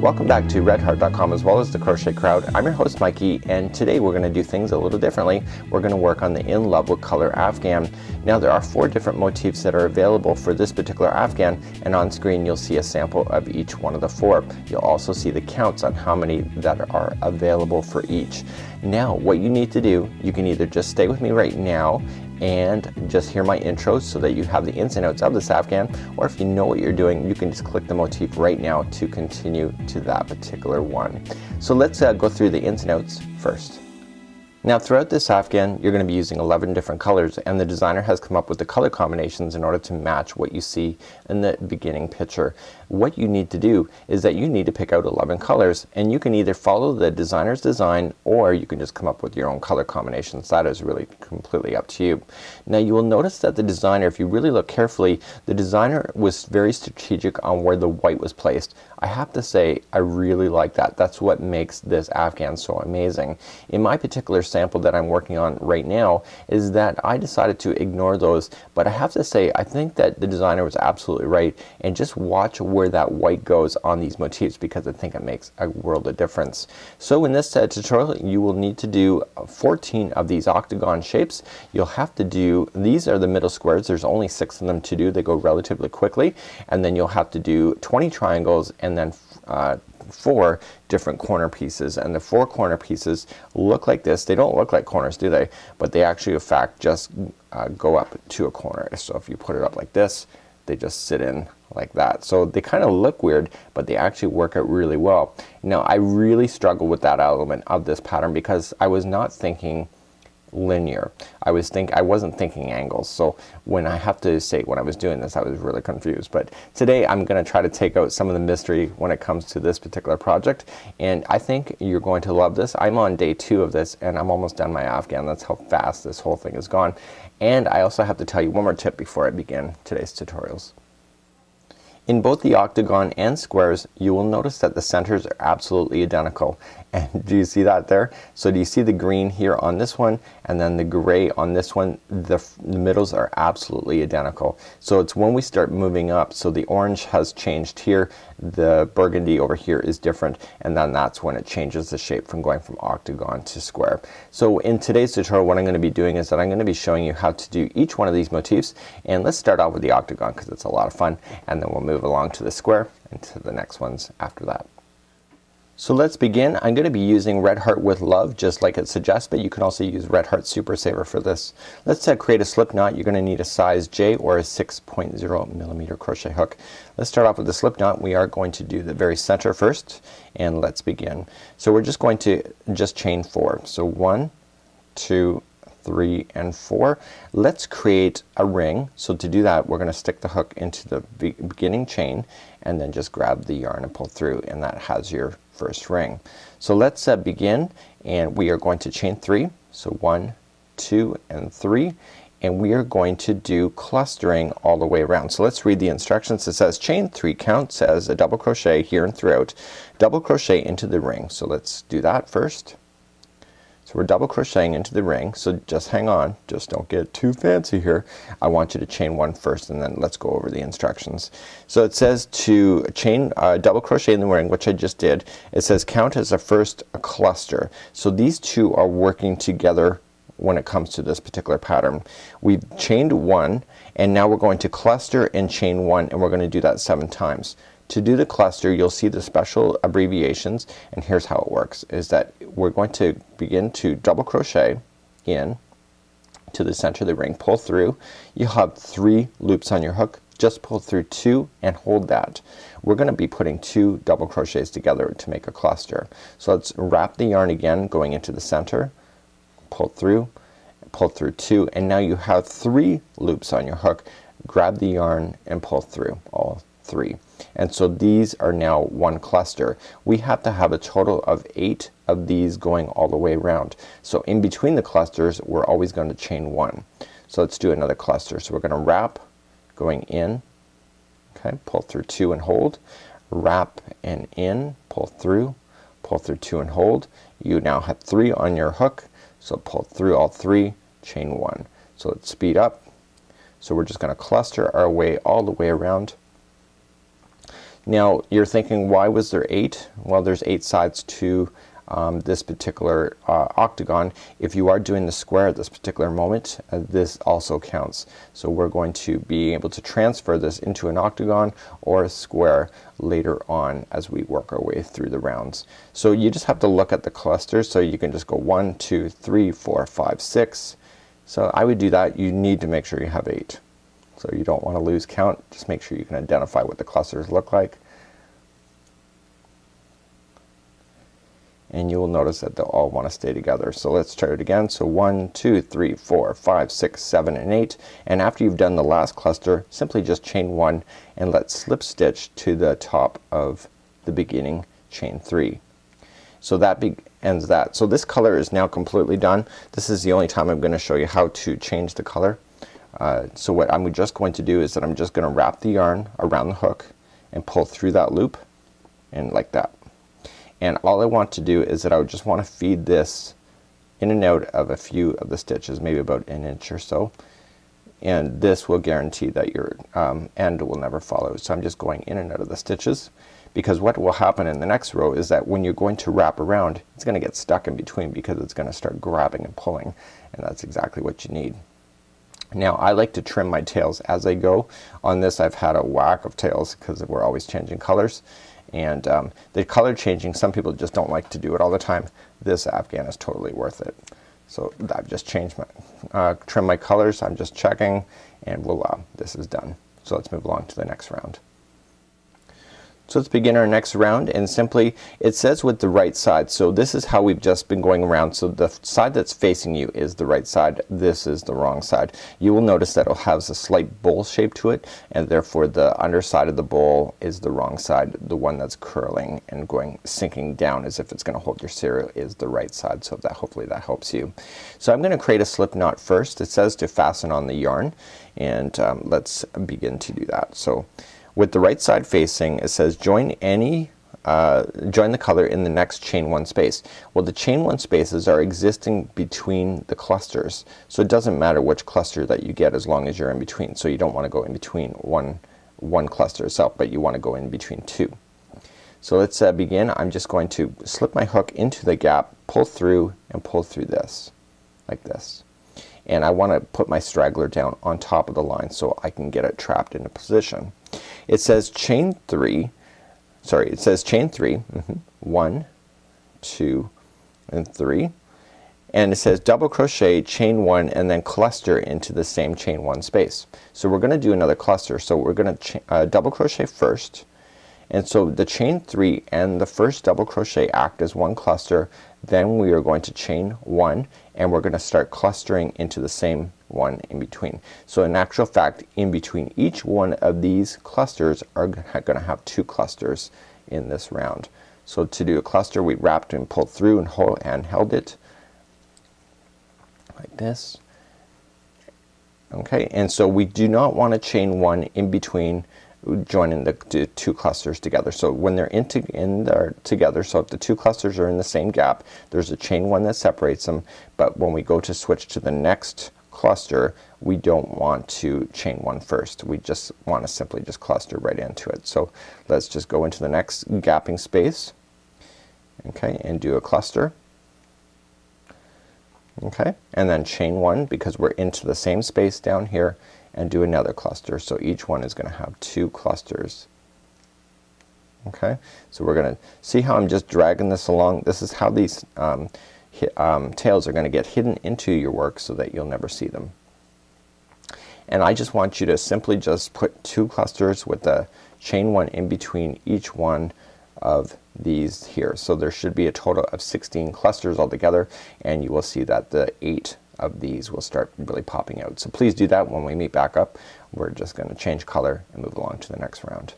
Welcome back to redheart.com as well as The Crochet Crowd. I'm your host Mikey, and today we're going to do things a little differently. We're going to work on the In Love With Color Afghan. Now there are 4 different motifs that are available for this particular Afghan, and on screen you'll see a sample of each one of the 4. You'll also see the counts on how many that are available for each. Now what you need to do, you can either just stay with me right now and just hear my intro so that you have the ins and outs of this Afghan, or if you know what you're doing, you can just click the motif right now to continue to that particular one. So let's go through the ins and outs first. Now throughout this Afghan, you're going to be using 11 different colors, and the designer has come up with the color combinations in order to match what you see in the beginning picture. What you need to do is that you need to pick out 11 colors, and you can either follow the designer's design or you can just come up with your own color combinations. That is really completely up to you. Now you will notice that the designer, if you really look carefully, the designer was very strategic on where the white was placed. I have to say I really like that. That's what makes this Afghan so amazing. In my particular sample that I'm working on right now is that I decided to ignore those, but I have to say I think that the designer was absolutely right, and just watch where that white goes on these motifs because I think it makes a world of difference. So in this tutorial you will need to do 14 of these octagon shapes. You'll have to do, these are the middle squares, there's only 6 of them to do, they go relatively quickly, and then you'll have to do 20 triangles and then 4 different corner pieces, and the 4 corner pieces look like this. They don't look like corners, do they? But they actually in fact just go up to a corner. So if you put it up like this, they just sit in like that. So they kind of look weird, but they actually work out really well. Now I really struggle with that element of this pattern because I was not thinking linear. I wasn't thinking angles, so when I have to say when I was doing this I was really confused, but today I'm going to try to take out some of the mystery when it comes to this particular project, and I think you're going to love this. I'm on day 2 of this and I'm almost done my Afghan. That's how fast this whole thing is gone. And I also have to tell you one more tip before I begin today's tutorials. In both the octagon and squares you will notice that the centers are absolutely identical. And do you see that there? So do you see the green here on this one and then the gray on this one? The middles are absolutely identical. So it's when we start moving up, so the orange has changed here, the burgundy over here is different, and then that's when it changes the shape from going from octagon to square. So in today's tutorial what I'm going to be doing is that I'm going to be showing you how to do each one of these motifs, and let's start off with the octagon because it's a lot of fun, and then we'll move along to the square and to the next ones after that. So let's begin. I'm going to be using Red Heart with Love just like it suggests, but you can also use Red Heart Super Saver for this. Let's create a slip knot. You're going to need a size J or a 6.0mm crochet hook. Let's start off with the slip knot. We are going to do the very center first, and let's begin. So we're just going to chain 4. So 1, 2, 3, and 4. Let's create a ring. So to do that we're going to stick the hook into the beginning chain and then just grab the yarn and pull through, and that has your first ring. So let's begin, and we are going to chain 3. So 1, 2, and 3, and we are going to do clustering all the way around. So let's read the instructions. It says chain 3 counts as a double crochet here and throughout, double crochet into the ring. So let's do that first. So we're double crocheting into the ring, so just hang on, just don't get too fancy here. I want you to chain 1 first, and then let's go over the instructions. So it says to chain double crochet in the ring, which I just did. It says count as a first cluster. So these two are working together when it comes to this particular pattern. We've chained 1, and now we're going to cluster and chain 1, and we're going to do that 7 times. To do the cluster you'll see the special abbreviations, and here's how it works is that we're going to begin to double crochet in to the center of the ring, pull through. You'll have 3 loops on your hook, just pull through 2 and hold that. We're going to be putting 2 double crochets together to make a cluster. So let's wrap the yarn again going into the center, pull through 2, and now you have 3 loops on your hook. Grab the yarn and pull through all 3. And so these are now 1 cluster. We have to have a total of 8 of these going all the way around. So in between the clusters we're always going to chain 1. So let's do another cluster. So we're going to wrap going in, okay, pull through 2 and hold, wrap and in, pull through 2 and hold. You now have 3 on your hook, so pull through all 3, chain 1. So let's speed up. So we're just going to cluster our way all the way around. Now you're thinking, why was there 8? Well, there's 8 sides to this particular octagon. If you are doing the square at this particular moment, this also counts. So we're going to be able to transfer this into an octagon or a square later on as we work our way through the rounds. So you just have to look at the clusters, so you can just go 1, 2, 3, 4, 5, 6. So I would do that. You need to make sure you have 8. So you don't want to lose count. Just make sure you can identify what the clusters look like. And you will notice that they'll all want to stay together. So let's try it again. So 1, 2, 3, 4, 5, 6, 7, and 8. And after you've done the last cluster, simply just chain 1 and let's slip stitch to the top of the beginning chain 3. So that ends that. So this color is now completely done. This is the only time I'm going to show you how to change the color. So what I'm just going to do is that I'm just going to wrap the yarn around the hook and pull through that loop and like that. And all I want to do is that I just want to feed this in and out of a few of the stitches, maybe about an inch or so. And this will guarantee that your end will never follow. So I'm just going in and out of the stitches, because what will happen in the next row is that when you're going to wrap around, it's going to get stuck in between because it's going to start grabbing and pulling, and that's exactly what you need. Now I like to trim my tails as I go. On this I've had a whack of tails because we're always changing colors, and the color changing, some people just don't like to do it all the time. This Afghan is totally worth it. So I've just changed my trim my colors. I'm just checking and voila, this is done. So let's move along to the next round. So let's begin our next round, and simply it says with the right side. So this is how we've just been going around. So the side that's facing you is the right side. This is the wrong side. You will notice that it has a slight bowl shape to it, and therefore the underside of the bowl is the wrong side. The one that's curling and going sinking down as if it's going to hold your cereal is the right side. So that hopefully that helps you. So I'm going to create a slip knot first. It says to fasten on the yarn, and let's begin to do that. So with the right side facing, it says join the color in the next chain 1 space. Well, the chain 1 spaces are existing between the clusters, so it doesn't matter which cluster that you get as long as you're in between. So you don't want to go in between one cluster itself, but you want to go in between 2. So let's begin. I'm just going to slip my hook into the gap, pull through and pull through this like this. And I want to put my straggler down on top of the line so I can get it trapped into position. It says chain 3, sorry, it says chain 3, 1, 2, and 3, and it says double crochet, chain 1, and then cluster into the same chain 1 space. So we're going to do another cluster. So we're going to double crochet first, and so the chain 3 and the first double crochet act as one cluster. Then we are going to chain 1, and we're going to start clustering into the same one in between. So in actual fact, in between each one of these clusters are going to have 2 clusters in this round. So to do a cluster, we wrapped and pulled through and held it like this. Okay, and so we do not want to chain 1 in between joining the 2 clusters together. So when they're together, so if the 2 clusters are in the same gap, there's a chain 1 that separates them, but when we go to switch to the next cluster, we don't want to chain 1 first. We just want to simply just cluster right into it. So let's just go into the next gapping space, okay, and do a cluster. Okay, and then chain 1 because we're into the same space down here, and do another cluster. So each one is going to have 2 clusters. Okay, so we're going to see how I'm just dragging this along. This is how these tails are going to get hidden into your work so that you'll never see them. And I just want you to simply just put 2 clusters with the chain 1 in between each one of these here. So there should be a total of 16 clusters altogether, and you will see that the 8 of these will start really popping out. So please do that. When we meet back up, we're just going to change color and move along to the next round.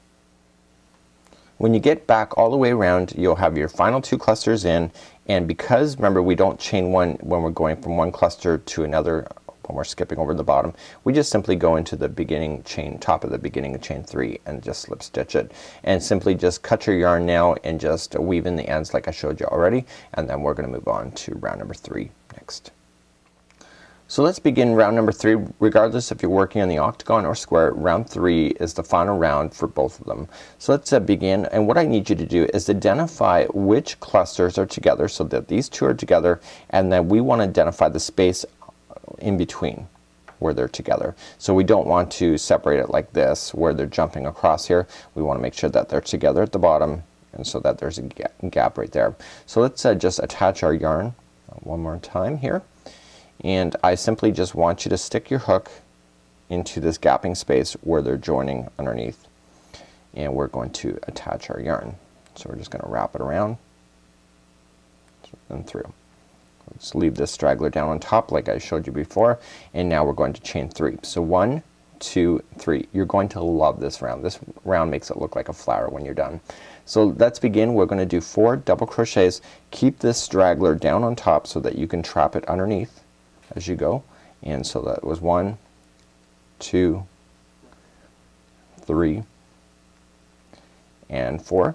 When you get back all the way around, you'll have your final 2 clusters in, and because remember we don't chain 1 when we're going from one cluster to another when we're skipping over the bottom, we just simply go into the beginning chain, top of the beginning of chain 3, and just slip stitch it, and simply just cut your yarn now and just weave in the ends like I showed you already, and then we're going to move on to round number 3 next. So let's begin round number 3. Regardless if you're working on the octagon or square, round 3 is the final round for both of them. So let's begin, and what I need you to do is identify which clusters are together, so that these two are together, and then we want to identify the space in between where they're together. So we don't want to separate it like this where they're jumping across here. We want to make sure that they're together at the bottom, and so that there's a gap right there. So let's just attach our yarn one more time here. And I simply just want you to stick your hook into this gapping space where they're joining underneath, and we're going to attach our yarn. So we're just going to wrap it around and through. Let's leave this straggler down on top like I showed you before, and now we're going to chain 3. So 1, 2, 3. You're going to love this round. This round makes it look like a flower when you're done. So let's begin. We're going to do 4 double crochets. Keep this straggler down on top so that you can trap it underneath as you go. And so that was 1, 2, 3, and 4.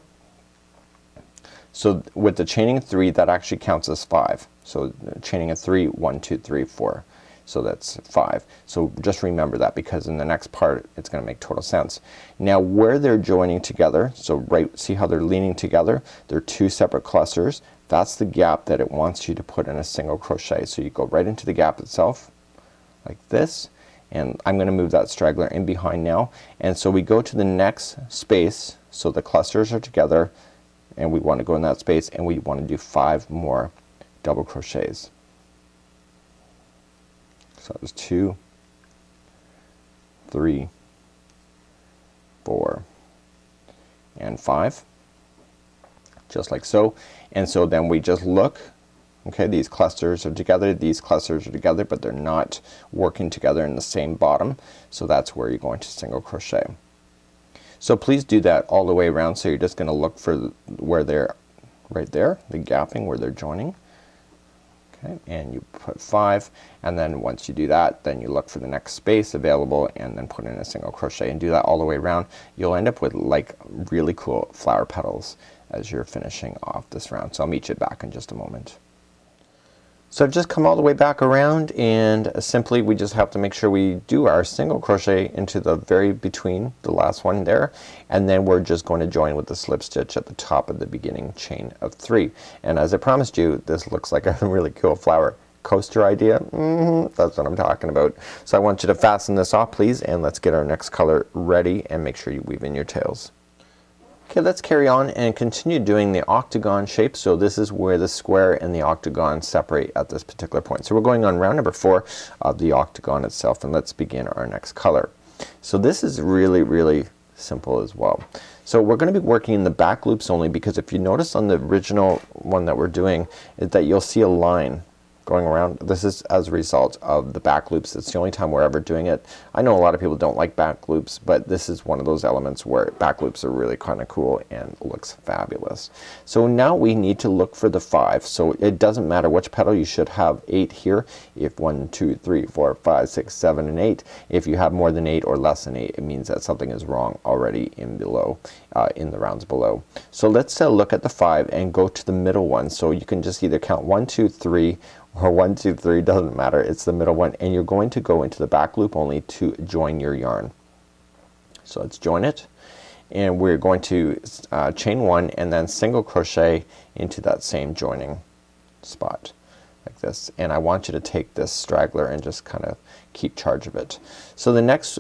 So with the chaining 3, that actually counts as 5. So chaining a 3, 1, 2, 3, 4. So that's 5. So just remember that, because in the next part it's going to make total sense. Now where they're joining together, so right, see how they're leaning together? They're two separate clusters. That's the gap that it wants you to put in a single crochet. So you go right into the gap itself like this, and I'm going to move that straggler in behind now, and so we go to the next space. So the clusters are together, and we want to go in that space, and we want to do 5 more double crochets. So it was 2, 3, 4, and 5. Just like so. And so then we just look, okay, these clusters are together, these clusters are together, but they're not working together in the same bottom. So that's where you're going to single crochet. So please do that all the way around. So you're just going to look for where they're right there, the gapping where they're joining. Okay, and you put 5, and then once you do that, then you look for the next space available, and then put in a single crochet, and do that all the way around. You'll end up with like really cool flower petals as you're finishing off this round. So I'll meet you back in just a moment. So I've just come all the way back around, and simply we just have to make sure we do our single crochet into the very between the last one there, and then we're just going to join with the slip stitch at the top of the beginning chain of 3. And as I promised you, this looks like a really cool flower coaster idea. That's what I'm talking about. So I want you to fasten this off please, and let's get our next color ready, and make sure you weave in your tails. Okay, let's carry on and continue doing the octagon shape. So this is where the square and the octagon separate at this particular point. So we're going on round number 4 of the octagon itself, and let's begin our next color. So this is really simple as well. So we're going to be working in the back loops only, because if you notice on the original one that we're doing is that you'll see a line going around. This is as a result of the back loops. It's the only time we're ever doing it. I know a lot of people don't like back loops, but this is one of those elements where back loops are really kinda cool and looks fabulous. So now we need to look for the 5. So it doesn't matter which petal. You should have 8 here. If 1, 2, 3, 4, 5, 6, 7, and 8. If you have more than 8 or less than 8, it means that something is wrong already in the rounds below. So let's look at the 5 and go to the middle one. So you can just either count 1, 2, 3 or 1, 2, 3, doesn't matter, it's the middle one, and you're going to go into the back loop only to join your yarn. So let's join it, and we're going to chain 1 and then single crochet into that same joining spot like this, and I want you to take this straggler and just kind of keep charge of it. So the next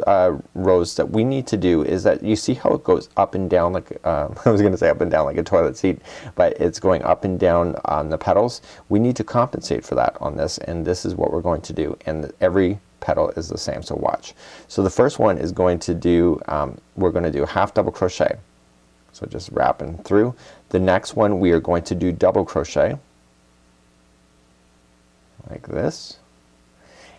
rows that we need to do is that you see how it goes up and down like I was gonna say up and down like a toilet seat, but it's going up and down on the petals. We need to compensate for that on this, and this is what we're going to do, and every petal is the same, so watch. So the first one is going to do we're going to do half double crochet, so just wrapping through. The next one we are going to do double crochet like this,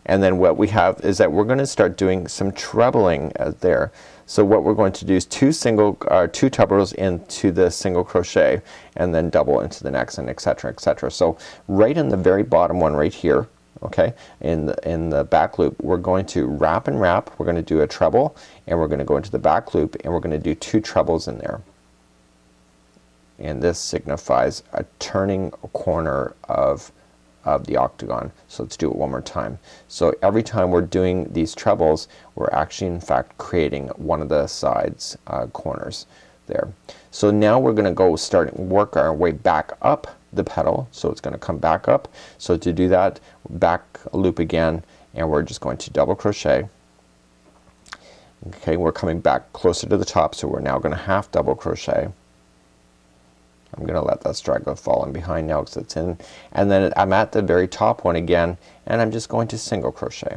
and then what we have is that we're going to start doing some trebling there. So what we're going to do is two trebles into the single crochet, and then double into the next, and etc., etc. So right in the very bottom one right here, okay, in the back loop, we're going to wrap and wrap. We're going to do a treble, and we're going to go into the back loop, and we're going to do 2 trebles in there. And this signifies a turning corner of of the octagon. So let's do it one more time. So every time we're doing these trebles, we're actually in fact creating one of the sides corners there. So now we're gonna go start and work our way back up the petal. So it's gonna come back up. So to do that, back loop again, and we're just going to double crochet. Okay, we're coming back closer to the top, so we're now gonna half double crochet. I'm gonna let that straggler fall in behind now because it's in, and then I'm at the very top one again, and I'm just going to single crochet.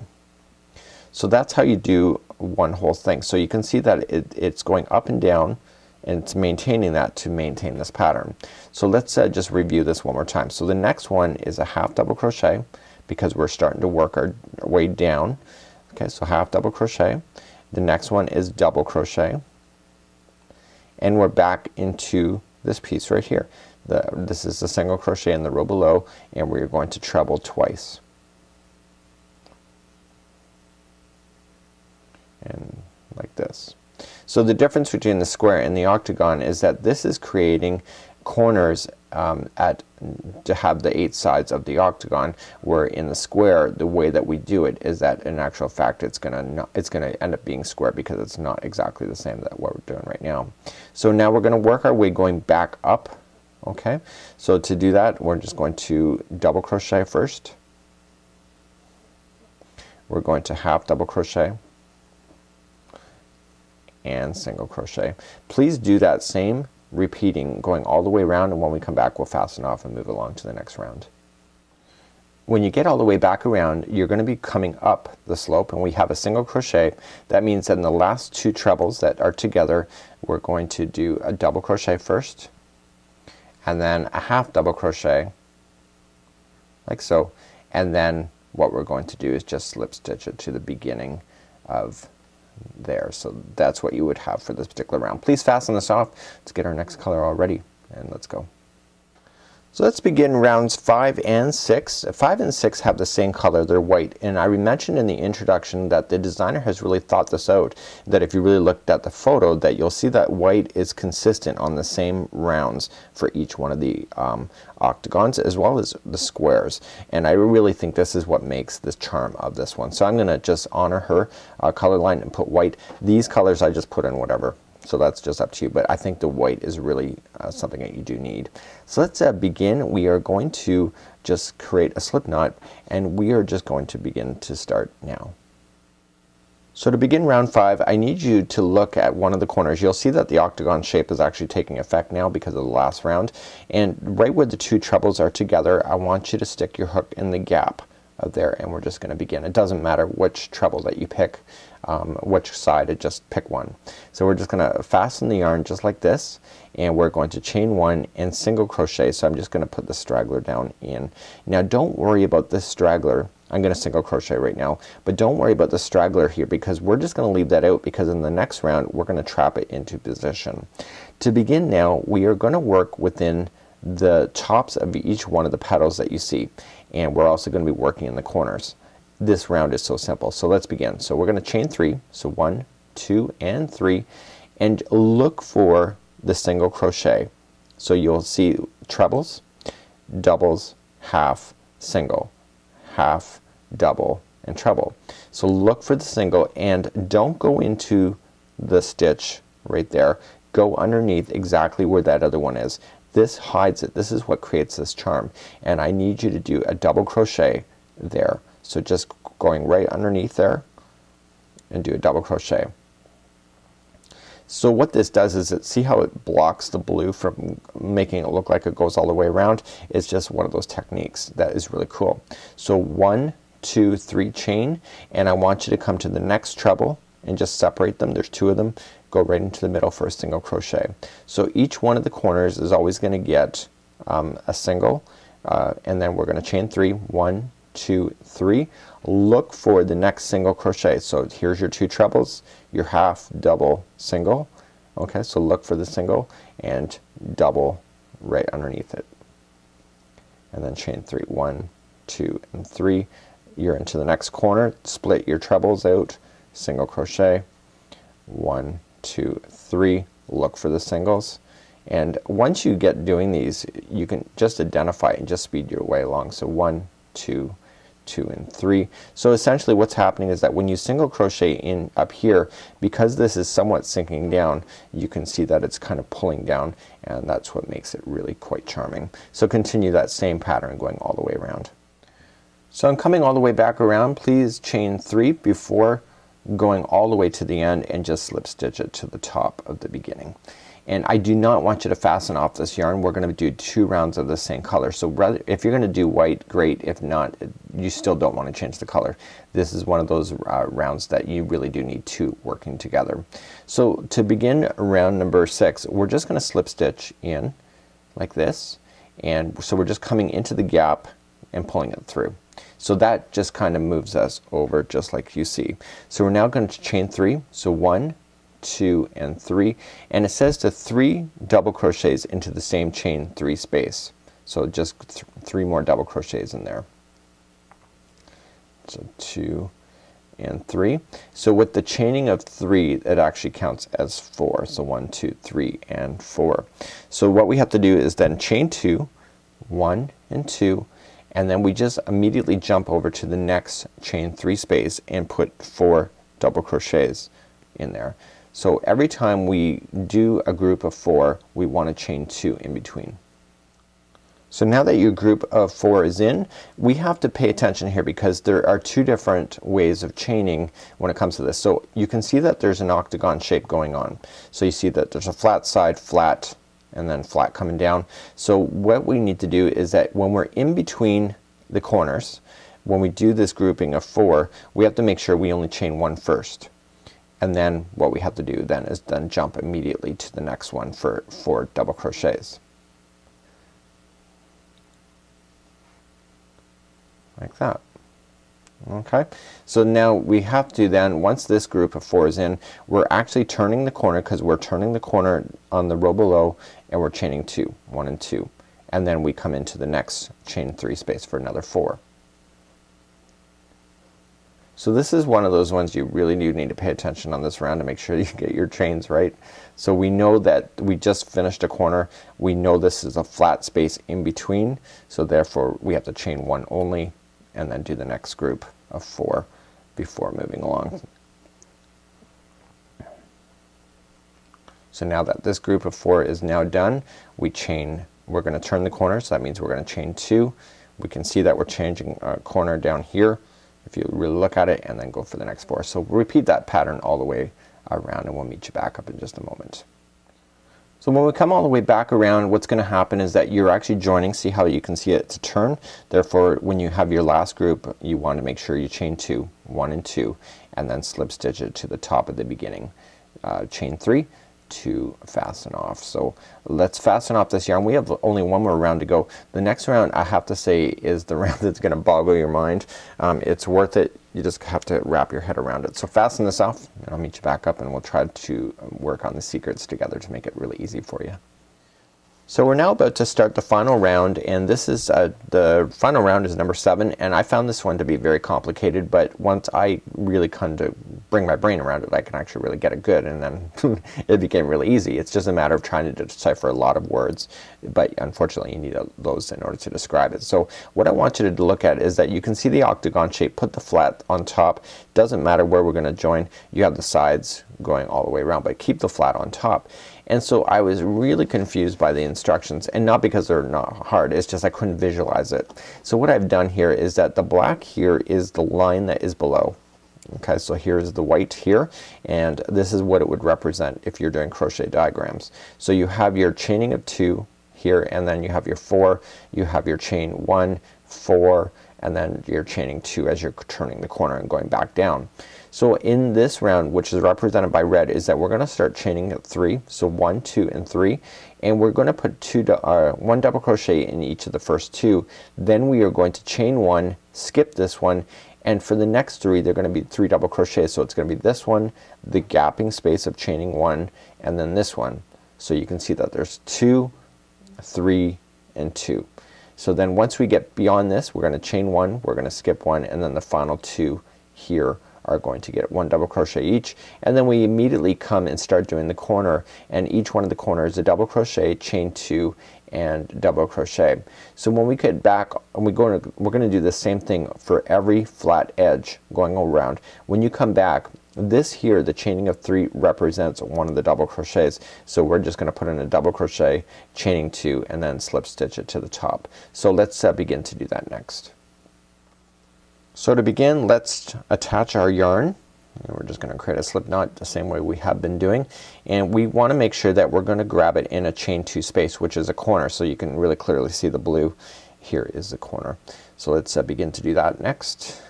So that's how you do one whole thing. So you can see that it's going up and down, and it's maintaining that to maintain this pattern. So let's just review this one more time. So the next one is a half double crochet because we're starting to work our way down. Okay, so half double crochet. The next one is double crochet, and we're back into this piece right here. This is the single crochet in the row below, and we're going to treble twice. And like this. So the difference between the square and the octagon is that this is creating corners to have the 8 sides of the octagon, where in the square the way that we do it is that in actual fact it's gonna end up being square because it's not exactly the same that what we're doing right now. So now we're gonna work our way going back up. Okay, so to do that we're just going to double crochet first. We're going to half double crochet and single crochet. Please do that same repeating going all the way around, and when we come back we'll fasten off and move along to the next round. When you get all the way back around, you're gonna be coming up the slope, and we have a single crochet. That means that in the last 2 trebles that are together we're going to do a double crochet first, and then a half double crochet like so, and then what we're going to do is just slip stitch it to the beginning of there. So that's what you would have for this particular round. Please fasten this off. Let's get our next color all ready and let's go. So let's begin rounds 5 and 6. 5 and 6 have the same color. They're white, and I mentioned in the introduction that the designer has really thought this out, that if you really looked at the photo that you'll see that white is consistent on the same rounds for each one of the octagons as well as the squares, and I really think this is what makes the charm of this one. So I'm gonna just honor her color line and put white. These colors I just put in whatever. So that's just up to you, but I think the white is really something that you do need. So let's begin. We are going to just create a slip knot, and we are just going to begin to start now. So to begin round 5, I need you to look at one of the corners. You'll see that the octagon shape is actually taking effect now because of the last round, and right where the 2 trebles are together I want you to stick your hook in the gap there, and we're just gonna begin. It doesn't matter which treble that you pick, which side, it just pick one. So we're just gonna fasten the yarn just like this, and we're going to chain 1 and single crochet. So I'm just gonna put the straggler down in. Now don't worry about this straggler. I'm gonna single crochet right now, but don't worry about the straggler here because we're just gonna leave that out because in the next round we're gonna trap it into position. To begin now we are gonna work within the tops of each one of the petals that you see, and we're also gonna be working in the corners. This round is so simple. So let's begin. So we're gonna chain 3. So 1, 2, and 3, and look for the single crochet. So you'll see trebles, doubles, half, single, half, double, and treble. So look for the single, and don't go into the stitch right there. Go underneath exactly where that other one is. This hides it. This is what creates this charm, and I need you to do a double crochet there. So just going right underneath there and do a double crochet. So what this does is it, see how it blocks the blue from making it look like it goes all the way around? It's just one of those techniques that is really cool. So 1, 2, 3 chain, and I want you to come to the next treble and just separate them. There's 2 of them. Go right into the middle for a single crochet. So each one of the corners is always gonna get a single, and then we're gonna chain 3. 1, 2, 3. Look for the next single crochet. So here's your 2 trebles, your half, double, single. Okay, so look for the single and double right underneath it, and then chain 3. 1, 2, and 3. You're into the next corner. Split your trebles out, single crochet, 1, 2, 3, look for the singles, And once you get doing these, you can just identify and just speed your way along. So 1, 2, 2, and 3. So essentially what's happening is that when you single crochet in up here, because this is somewhat sinking down, you can see that it's kind of pulling down, and that's what makes it really quite charming. So continue that same pattern going all the way around. So I'm coming all the way back around. Please chain 3 before going all the way to the end and just slip stitch it to the top of the beginning. And I do not want you to fasten off this yarn. We're gonna do 2 rounds of the same color. So rather, if you're gonna do white, great. If not, you still don't want to change the color. This is one of those rounds that you really do need 2 working together. So to begin round number 6, we're just gonna slip stitch in like this, and so we're just coming into the gap and pulling it through. So that just kind of moves us over just like you see. So we're now going to chain 3. So 1, 2, and 3, and it says to 3 double crochets into the same chain 3 space. So just 3 more double crochets in there. So 2 and 3. So with the chaining of 3, it actually counts as 4. So 1, 2, 3, and 4. So what we have to do is then chain 2, 1 and 2, and then we just immediately jump over to the next chain 3 space and put 4 double crochets in there. So every time we do a group of 4, we want to chain 2 in between. So now that your group of 4 is in, we have to pay attention here because there are 2 different ways of chaining when it comes to this. So you can see that there's an octagon shape going on. So you see that there's a flat side, flat, and then flat coming down. So what we need to do is that when we're in between the corners, when we do this grouping of 4, we have to make sure we only chain 1 first. And then what we have to do then is then jump immediately to the next one for 4 double crochets. Like that. Okay, so now we have to then, once this group of 4 is in, we're actually turning the corner because we're turning the corner on the row below, and we're chaining 2, 1 and 2, and then we come into the next chain 3 space for another 4. So this is one of those ones you really do need to pay attention on this round to make sure you get your chains right. So we know that we just finished a corner. We know this is a flat space in between, so therefore we have to chain 1 only, and then do the next group of 4 before moving along. So now that this group of 4 is now done, we chain, we're gonna turn the corner, so that means we're gonna chain 2. We can see that we're changing a corner down here if you really look at it, and then go for the next 4. So repeat that pattern all the way around, and we'll meet you back up in just a moment. So when we come all the way back around, what's gonna happen is that you're actually joining. See how you can see it's a turn. Therefore, when you have your last group, you want to make sure you chain 2, 1 and 2, and then slip stitch it to the top of the beginning. Chain 3 to fasten off. So let's fasten off this yarn. We have only 1 more round to go. The next round, I have to say, is the round that's gonna boggle your mind. It's worth it. You just have to wrap your head around it. So fasten this off, and I'll meet you back up, and we'll try to work on the secrets together to make it really easy for you. So we're now about to start the final round, and this is the final round is number 7, and I found this one to be very complicated, but once I really come to bring my brain around it, I can actually really get it good, and then it became really easy. It's just a matter of trying to decipher a lot of words, but unfortunately you need those in order to describe it. So what I want you to look at is that you can see the octagon shape, put the flat on top. Doesn't matter where we're gonna join, you have the sides going all the way around, but keep the flat on top. And so I was really confused by the instructions, and not because they're not hard, it's just I couldn't visualize it. So what I've done here is that the black here is the line that is below. Okay, so here is the white here, and this is what it would represent if you're doing crochet diagrams. So you have your chaining of 2 here, and then you have your 4, you have your chain 1, 4, and then you're chaining 2 as you're turning the corner and going back down. So in this round, which is represented by red, is that we're gonna start chaining at 3, so 1, 2, and 3, and we're gonna put 1 double crochet in each of the first 2. Then we are going to chain 1, skip this one, and for the next 3 they're gonna be 3 double crochets. So it's gonna be this one, the gapping space of chaining 1, and then this one. So you can see that there's 2, 3, and 2. So then once we get beyond this, we're gonna chain 1, we're gonna skip 1, and then the final 2 here are going to get one double crochet each, and then we immediately come and start doing the corner, and each one of the corners a double crochet, chain two, and double crochet. So when we get back, we're going to do the same thing for every flat edge going around. When you come back, this here, the chaining of three, represents one of the double crochets, so we're just going to put in a double crochet, chaining two, and then slip stitch it to the top. So let's begin to do that next. So to begin, let's attach our yarn, and we're just going to create a slip knot the same way we have been doing, and we want to make sure that we're going to grab it in a chain two space, which is a corner, so you can really clearly see the blue here is the corner. So let's begin to do that next,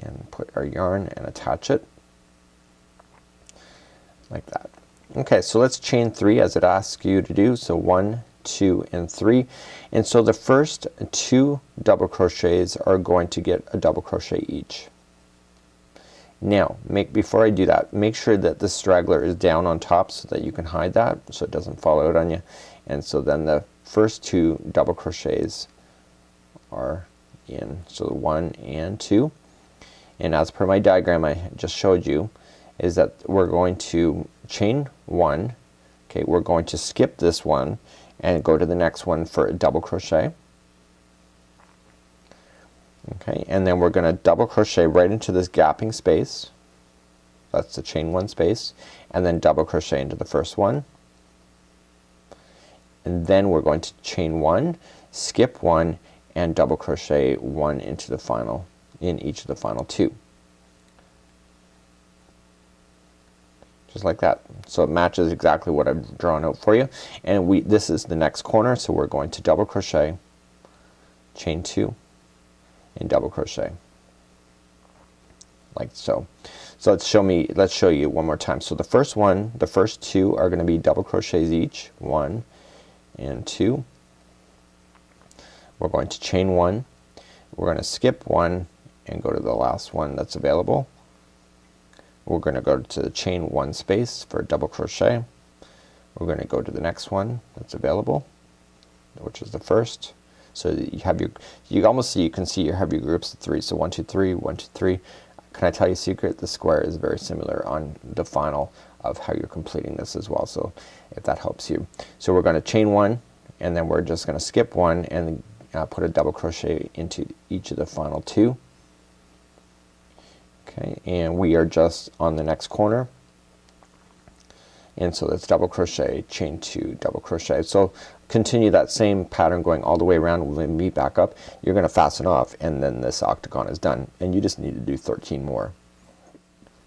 and put our yarn and attach it like that. Okay, so let's chain three as it asks you to do, so 1, 2 and three, and so the first two double crochets are going to get a double crochet each. Now before I do that, make sure that the straggler is down on top so that you can hide that so it doesn't fall out on you, and so then the first two double crochets are in, so 1 and 2, and as per my diagram I just showed you is that we're going to chain one. Okay, we're going to skip this one and go to the next one for a double crochet. Okay, and then we're going to double crochet right into this gapping space, that's the chain one space, and then double crochet into the first one, and then we're going to chain one, skip one, and double crochet one into the final, in each of the final two, just like that. So it matches exactly what I've drawn out for you, and this is the next corner, so we're going to double crochet, chain two, and double crochet like so. So let's show you one more time. So the first two are going to be double crochets each, 1 and 2. We're going to chain one, we're going to skip one and go to the last one that's available. We're going to go to the chain one space for a double crochet. We're going to go to the next one that's available, which is the first. So you have your, you can see you have your groups of three. So 1, 2, 3, 1, 2, 3. Can I tell you a secret? The square is very similar on the final of how you're completing this as well. So if that helps you. So we're going to chain one, and then we're just going to skip one and put a double crochet into each of the final two. Okay, and we are just on the next corner, and so that's double crochet, chain two, double crochet. So continue that same pattern going all the way around. When we meet back up, you're going to fasten off, and then this octagon is done, and you just need to do 13 more.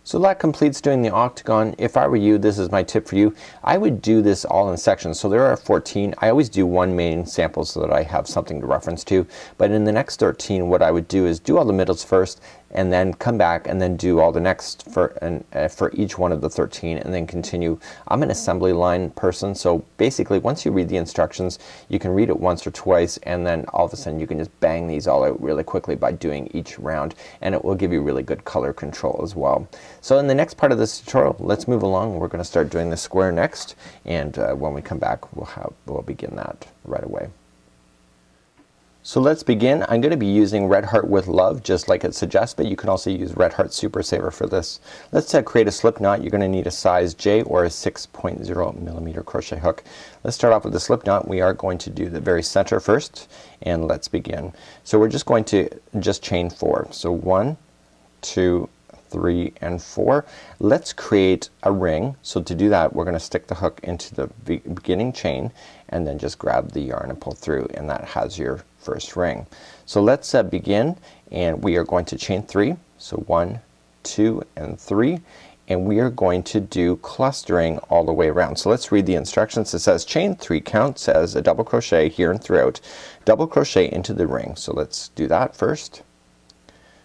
So that completes doing the octagon. If I were you, this is my tip for you. I would do this all in sections. So there are 14. I always do one main sample so that I have something to reference to, but in the next 13 what I would do is do all the middles first, and then come back and then do all the next for each one of the 13, and then continue. I'm an assembly line person, so basically once you read the instructions, you can read it once or twice, and then all of a sudden you can just bang these all out really quickly by doing each round, and it will give you really good color control as well. So in the next part of this tutorial, let's move along. We're going to start doing the square next, and when we come back we'll begin that right away. So let's begin. I'm going to be using Red Heart with Love just like it suggests, but you can also use Red Heart Super Saver for this. Let's create a slip knot. You're going to need a size J or a 6.0 millimeter crochet hook. Let's start off with the slip knot. We are going to do the very center first, and let's begin. So we're just going to chain four. So 1, 2, 3 and 4. Let's create a ring. So to do that, we're going to stick the hook into the beginning chain and then just grab the yarn and pull through, and that has your first ring. So let's begin, and we are going to chain three. So 1, 2 and 3, and we are going to do clustering all the way around. So let's read the instructions. It says chain three counts as a double crochet here and throughout, double crochet into the ring. So let's do that first.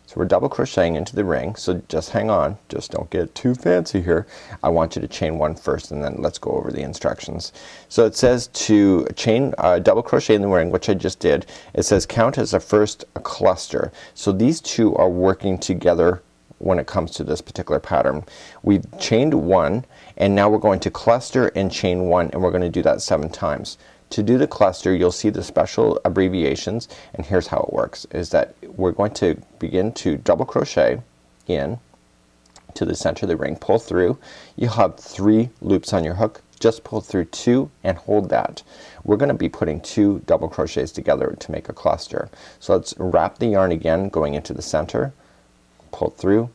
So we're double crocheting into the ring, so just hang on, just don't get too fancy here. I want you to chain one first, and then let's go over the instructions. So it says to chain double crochet in the ring, which I just did. It says count as a first cluster. So these two are working together when it comes to this particular pattern. We've chained one, and now we're going to cluster and chain one, and we're going to do that 7 times. To do the cluster, you'll see the special abbreviations, and here's how it works, is that we're going to begin to double crochet in, to the center of the ring, pull through. You'll have 3 loops on your hook. Just pull through 2 and hold that. We're gonna be putting 2 double crochets together to make a cluster. So let's wrap the yarn again going into the center, pull through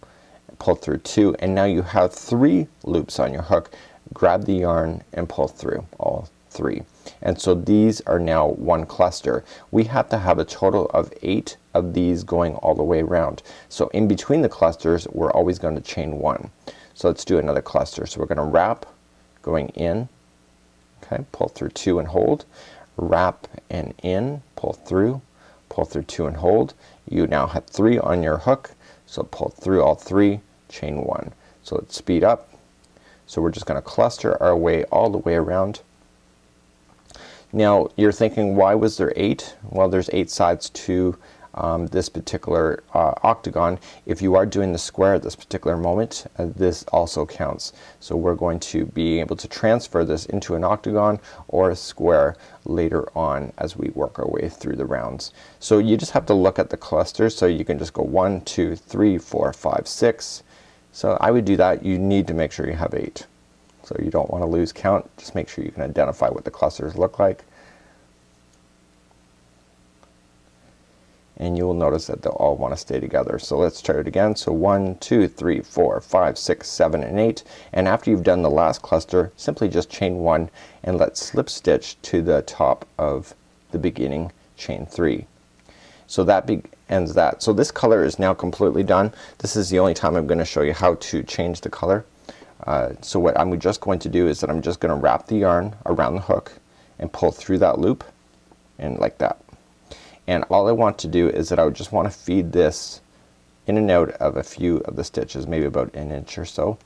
2, and now you have 3 loops on your hook. Grab the yarn and pull through all 3. And so these are now one cluster. We have to have a total of 8 of these going all the way around. So in between the clusters we're always going to chain 1. So let's do another cluster. So we're gonna wrap going in, okay, pull through 2 and hold, wrap and in, pull through 2 and hold. You now have 3 on your hook, so pull through all 3, chain 1. So let's speed up. So we're just gonna cluster our way all the way around. Now you're thinking, why was there 8? Well, there's 8 sides to this particular octagon. If you are doing the square at this particular moment, this also counts. So we're going to be able to transfer this into an octagon or a square later on as we work our way through the rounds. So you just have to look at the clusters. So you can just go 1, 2, 3, 4, 5, 6. So I would do that. You need to make sure you have 8. So you don't want to lose count. Just make sure you can identify what the clusters look like. And you will notice that they'll all want to stay together. So let's try it again. So 1, 2, 3, 4, 5, 6, 7, and 8. And after you've done the last cluster, simply just chain 1 and let's slip stitch to the top of the beginning chain 3. So that ends that. So this color is now completely done. This is the only time I'm going to show you how to change the color. So what I'm just going to do is that I'm just going to wrap the yarn around the hook and pull through that loop and like that. And all I want to do is that I would just want to feed this in and out of a few of the stitches, maybe about an inch or so,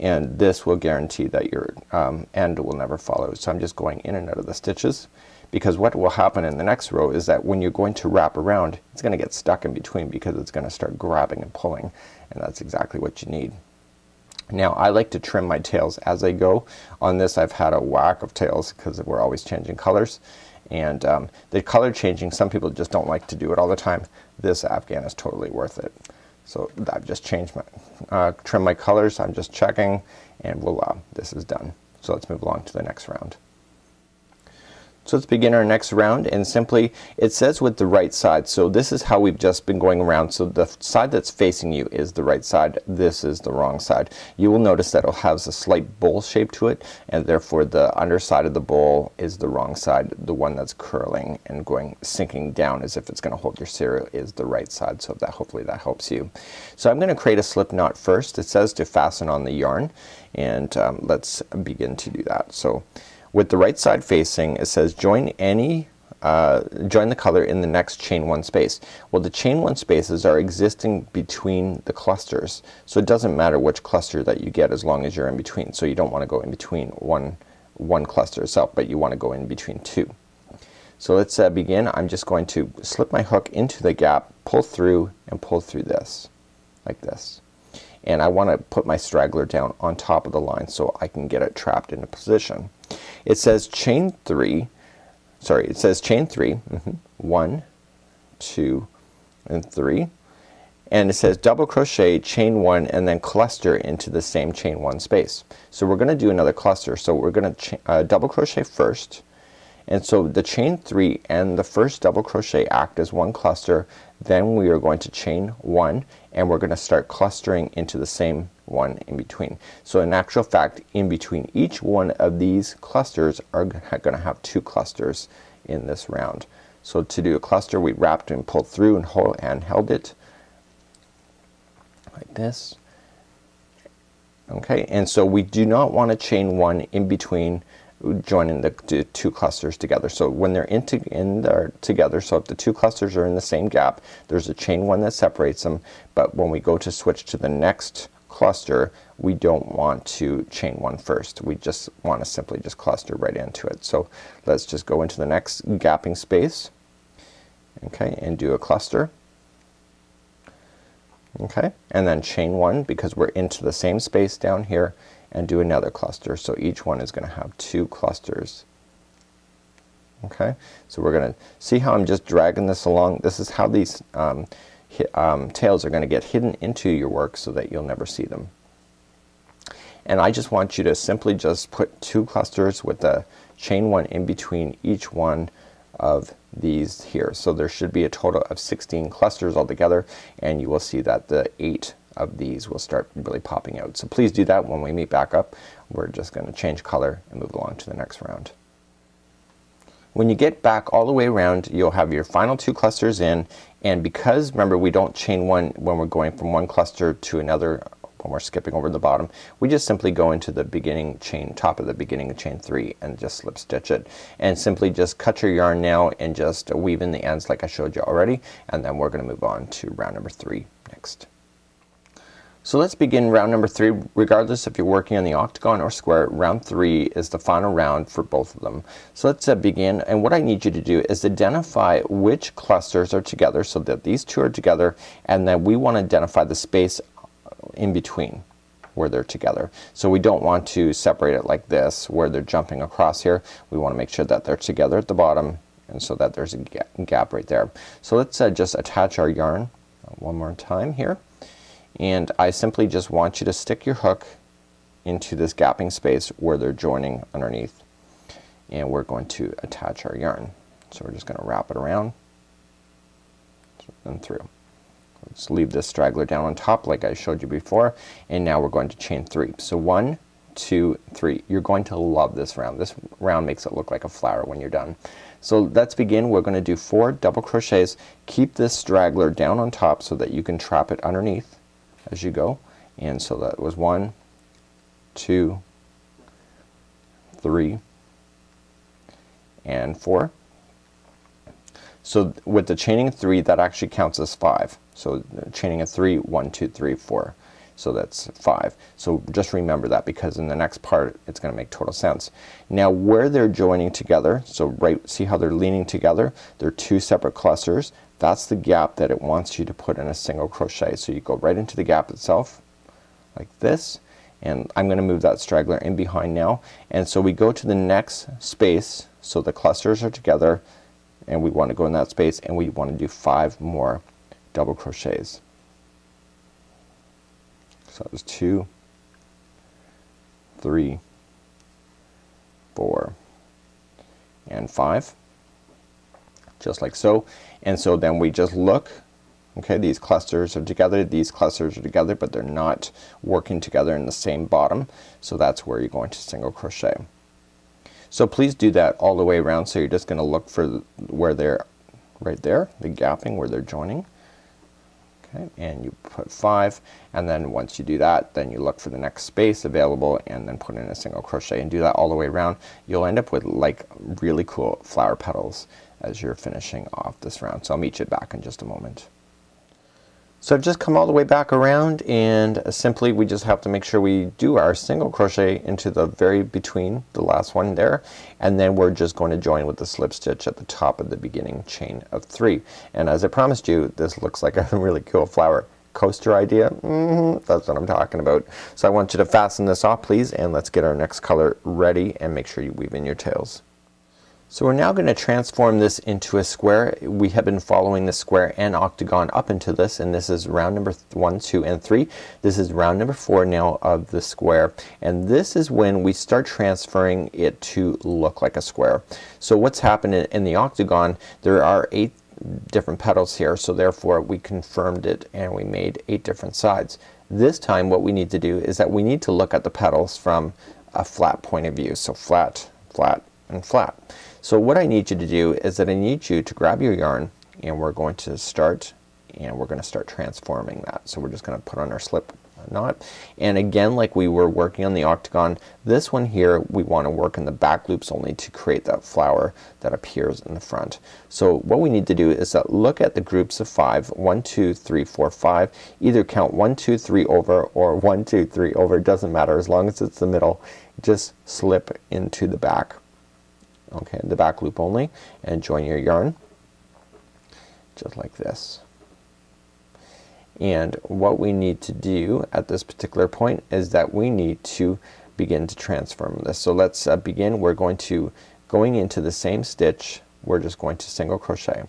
and this will guarantee that your end will never follow. So I'm just going in and out of the stitches, because what will happen in the next row is that when you're going to wrap around, it's gonna get stuck in between because it's gonna start grabbing and pulling, and that's exactly what you need. Now I like to trim my tails as I go. On this I've had a whack of tails because we're always changing colors. And the color changing, some people just don't like to do it all the time. This Afghan is totally worth it. So I've just changed my trim my colors. I'm just checking and voila, this is done. So let's move along to the next round. So let's begin our next round, and simply it says with the right side. So this is how we've just been going around. So the side that's facing you is the right side. This is the wrong side. You will notice that it has a slight bowl shape to it, and therefore the underside of the bowl is the wrong side. The one that's curling and going sinking down as if it's gonna hold your cereal is the right side. So that hopefully that helps you. So I'm gonna create a slip knot first. It says to fasten on the yarn, and let's begin to do that. So with the right side facing, it says join the color in the next chain 1 space. Well, the chain 1 spaces are existing between the clusters, so it doesn't matter which cluster that you get as long as you're in between. So you don't want to go in between one cluster itself, but you want to go in between 2. So let's begin. I'm just going to slip my hook into the gap, pull through and pull through this like this. And I want to put my straggler down on top of the line so I can get it trapped into position. It says chain 3, sorry, it says chain 3, 1, 2, and 3, and it says double crochet, chain 1, and then cluster into the same chain 1 space. So we're gonna do another cluster. So we're gonna double crochet first, and so the chain 3 and the first double crochet act as one cluster. Then we are going to chain 1, and we're gonna start clustering into the same one in between. So in actual fact, in between each one of these clusters are gonna have 2 clusters in this round. So to do a cluster, we wrapped and pulled through and hold and held it like this. Okay, and so we do not want to chain 1 in between joining the 2 clusters together. So when they're together, so if the 2 clusters are in the same gap, there's a chain 1 that separates them, but when we go to switch to the next cluster, we don't want to chain 1 first. We just want to simply just cluster right into it. So let's just go into the next gapping space, okay, and do a cluster, okay, and then chain 1 because we're into the same space down here, and do another cluster. So each one is going to have 2 clusters. Okay, so we're going to see how I'm just dragging this along. This is how these tails are going to get hidden into your work so that you'll never see them. And I just want you to simply just put two clusters with the chain one in between each one of these here. So there should be a total of 16 clusters altogether, and you will see that the 8 of these will start really popping out. So please do that. When we meet back up, we're just going to change color and move along to the next round. When you get back all the way around, you'll have your final two clusters in, and because remember we don't chain one when we're going from one cluster to another when we're skipping over the bottom, we just simply go into the beginning chain, top of the beginning of chain 3, and just slip stitch it, and simply just cut your yarn now and just weave in the ends like I showed you already, and then we're going to move on to round number 3 next. So let's begin round number 3. Regardless if you're working on the octagon or square, round 3 is the final round for both of them. So let's begin, and what I need you to do is identify which clusters are together, so that these two are together, and then we want to identify the space in between where they're together. So we don't want to separate it like this where they're jumping across here. We want to make sure that they're together at the bottom, and so that there's a gap right there. So let's just attach our yarn one more time here, and I simply just want you to stick your hook into this gapping space where they're joining underneath, and we're going to attach our yarn. So we're just going to wrap it around and through. Let's leave this straggler down on top like I showed you before, and now we're going to chain 3. So 1, 2, 3. You're going to love this round. This round makes it look like a flower when you're done. So let's begin. We're going to do 4 double crochets. Keep this straggler down on top so that you can trap it underneath as you go, and so that was 1, 2, 3, and 4. So with the chaining 3, that actually counts as 5. So chaining a 3, 1, 2, 3, 4. So that's 5. So just remember that, because in the next part it's going to make total sense. Now where they're joining together, so right, see how they're leaning together? They're two separate clusters. That's the gap that it wants you to put in a single crochet. So you go right into the gap itself like this, and I'm going to move that straggler in behind now, and so we go to the next space. So the clusters are together, and we want to go in that space, and we want to do 5 more double crochets. So that was 2, 3, 4, and 5. Just like so, and so then we just look, okay, these clusters are together, these clusters are together, but they're not working together in the same bottom, so that's where you're going to single crochet. So please do that all the way around. So you're just going to look for where they're right there, the gapping where they're joining, okay, and you put 5, and then once you do that, then you look for the next space available, and then put in a single crochet, and do that all the way around. You'll end up with like really cool flower petals as you're finishing off this round. So I'll meet you back in just a moment. So I've just come all the way back around, and simply we just have to make sure we do our single crochet into the very between the last one there, and then we're just going to join with the slip stitch at the top of the beginning chain of 3. And as I promised you, this looks like a really cool flower coaster idea. That's what I'm talking about. So I want you to fasten this off please, and let's get our next color ready, and make sure you weave in your tails. So we're now going to transform this into a square. We have been following the square and octagon up into this, and this is round number 1, 2, and 3. This is round number 4 now of the square, and this is when we start transferring it to look like a square. So what's happened in the octagon, there are 8 different petals here, so therefore we confirmed it and we made 8 different sides. This time what we need to do is that we need to look at the petals from a flat point of view. So flat, flat, and flat. So what I need you to do is that I need you to grab your yarn, and we're going to start, and we're going to start transforming that. So we're just going to put on our slip knot, and again like we were working on the octagon, this one here we want to work in the back loops only to create that flower that appears in the front. So what we need to do is that look at the groups of 5, 1, 2, 3, 4, 5. Either count 1, 2, 3 over, or 1, 2, 3 over, it doesn't matter as long as it's the middle. Just slip into the back, okay, the back loop only, and join your yarn just like this. And what we need to do at this particular point is that we need to begin to transform this. So let's begin. We're going to, going into the same stitch, we're just going to single crochet,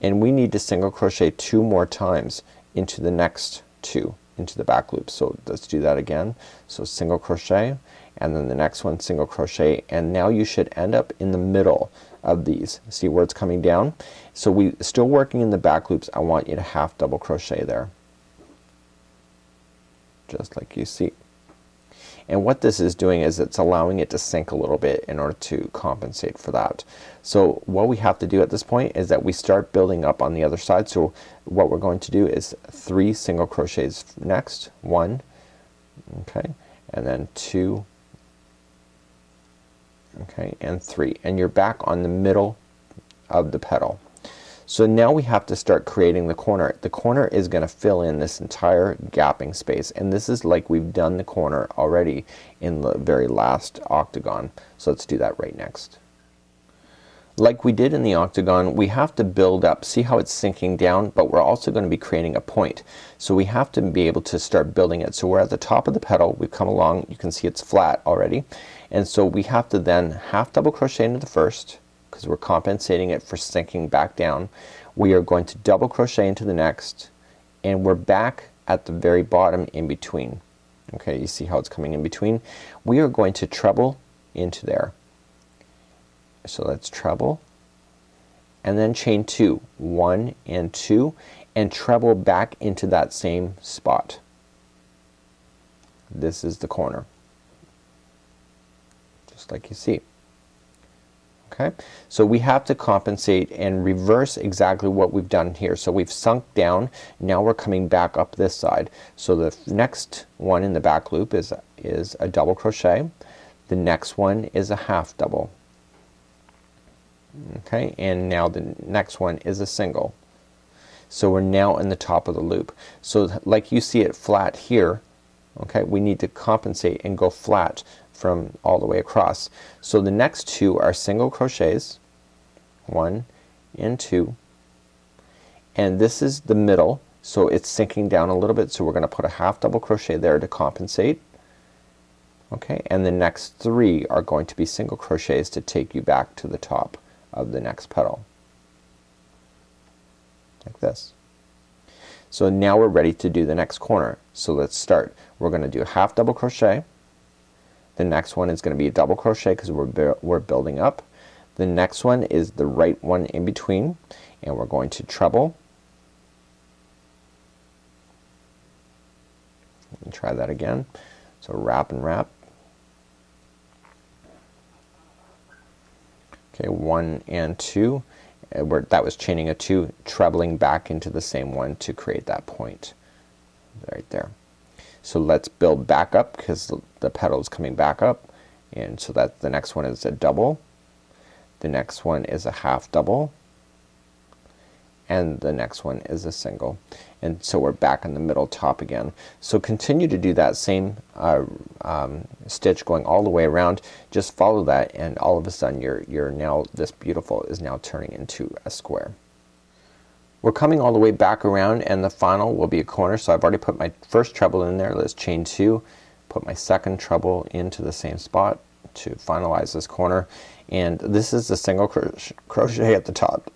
and we need to single crochet 2 more times into the next 2 into the back loop. So let's do that again. So single crochet and then the next one single crochet, and now you should end up in the middle of these. See where it's coming down? So we still working in the back loops. I want you to half double crochet there just like you see. And what this is doing is it's allowing it to sink a little bit in order to compensate for that. So what we have to do at this point is that we start building up on the other side. So what we're going to do is 3 single crochets next, 1, okay, and then 2, okay, and 3, and you're back on the middle of the petal. So now we have to start creating the corner. The corner is gonna fill in this entire gapping space, and this is like we've done the corner already in the very last octagon. So let's do that right next. Like we did in the octagon, we have to build up. See how it's sinking down, but we're also going to be creating a point. So we have to be able to start building it. So we're at the top of the petal. We've come along. You can see it's flat already, and so we have to then half double crochet into the first, because we're compensating it for sinking back down. We are going to double crochet into the next, and we're back at the very bottom in between. Okay, you see how it's coming in between. We are going to treble into there. So let's treble and then chain 2, 1 and 2, and treble back into that same spot. This is the corner just like you see. Okay, so we have to compensate and reverse exactly what we've done here. So we've sunk down, now we're coming back up this side. So the next one in the back loop is a double crochet. The next one is a half double. Okay, and now the next one is a single. So we're now in the top of the loop. So like you see it flat here, okay, we need to compensate and go flat from all the way across. So the next 2 are single crochets, 1 and 2, and this is the middle, so it's sinking down a little bit, so we're gonna put a half double crochet there to compensate. Okay, and the next 3 are going to be single crochets to take you back to the top of the next petal like this. So now we're ready to do the next corner. So let's start. We're gonna do a half double crochet. The next one is gonna be a double crochet because we're building up. The next one is the right one in between, and we're going to treble. Let me try that again. So wrap and wrap. Okay, 1 and 2. That was chaining a 2, trebling back into the same one to create that point right there. So let's build back up because the petal is coming back up, and so that the next one is a double, the next one is a half double, and the next one is a single, and so we're back in the middle top again. So continue to do that same stitch going all the way around. Just follow that, and all of a sudden you're now, this beautiful is now turning into a square. We're coming all the way back around, and the final will be a corner. So I've already put my first treble in there. Let's chain 2, put my second treble into the same spot to finalize this corner, and this is the single crochet at the top.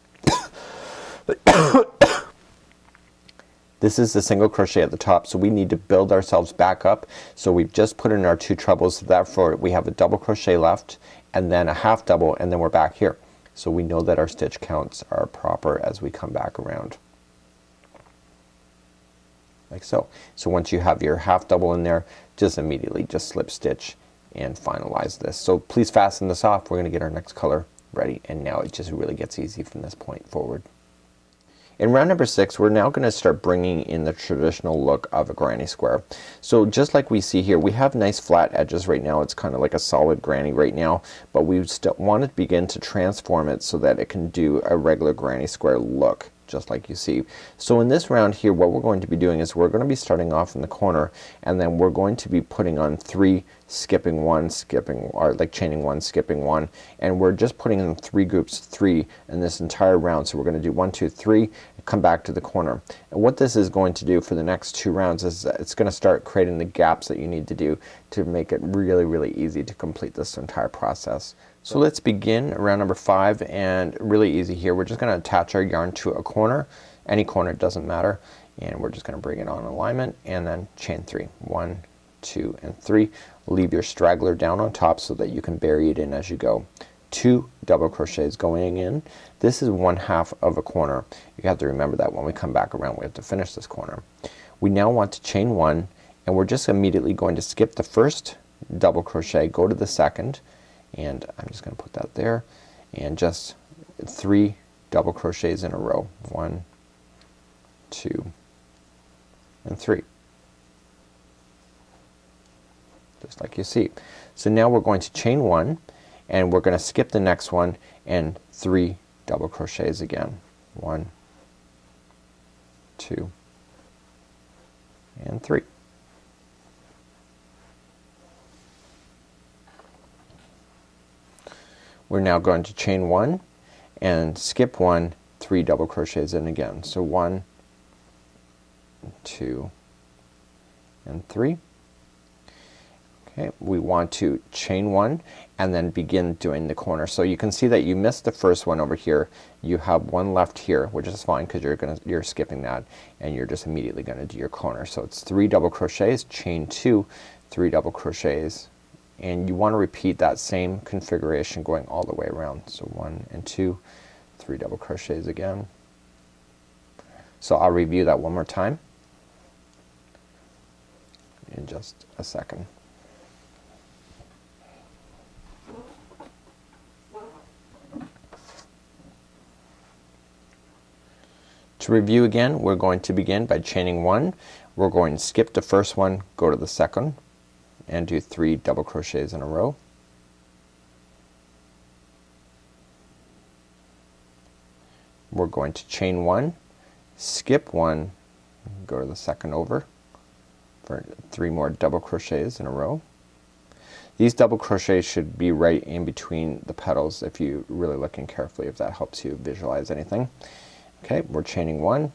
This is the single crochet at the top, so we need to build ourselves back up. So we've just put in our 2 trebles, so therefore we have a double crochet left, and then a half double, and then we're back here. So we know that our stitch counts are proper as we come back around like so. So once you have your half double in there, just immediately just slip stitch and finalize this. So please fasten this off. We're gonna get our next color ready, and now it just really gets easy from this point forward. In round number 6, we're now going to start bringing in the traditional look of a granny square. So just like we see here, we have nice flat edges right now. It's kind of like a solid granny right now, but we still want to begin to transform it so that it can do a regular granny square look just like you see. So in this round here, what we're going to be doing is we're going to be starting off in the corner, and then we're going to be putting on 3, skipping 1, skipping, or like chaining 1, skipping 1, and we're just putting in 3 groups of 3 in this entire round. So we're going to do 1, 2, 3, come back to the corner. And what this is going to do for the next two rounds is it's going to start creating the gaps that you need to do to make it really, really easy to complete this entire process. So let's begin round number 5, and really easy here. We're just going to attach our yarn to a corner, any corner, it doesn't matter, and we're just going to bring it on alignment and then chain 3. 1, 2, and 3. Leave your straggler down on top so that you can bury it in as you go. 2 double crochets going in. This is 1/2 of a corner. You have to remember that when we come back around we have to finish this corner. We now want to chain 1, and we're just immediately going to skip the first double crochet, go to the second, and I'm just going to put that there, and just 3 double crochets in a row. 1, 2, and 3. Just like you see. So now we're going to chain 1, and we're going to skip the next one and 3 double crochets again. 1, 2, and 3. We're now going to chain 1 and skip 1, 3 double crochets in again. So 1, 2, and 3. Okay, we want to chain 1 and then begin doing the corner. So you can see that you missed the first one over here. You have one left here, which is fine because you're skipping that and you're just immediately going to do your corner. So it's 3 double crochets, chain 2, 3 double crochets, and you want to repeat that same configuration going all the way around. So 1 and 2, 3 double crochets again. So I'll review that one more time in just a second. To review again, we're going to begin by chaining 1. We're going to skip the first one, go to the second, and do 3 double crochets in a row. We're going to chain 1, skip 1, go to the second over for 3 more double crochets in a row. These double crochets should be right in between the petals if you really looking carefully, if that helps you visualize anything. Okay, we're chaining 1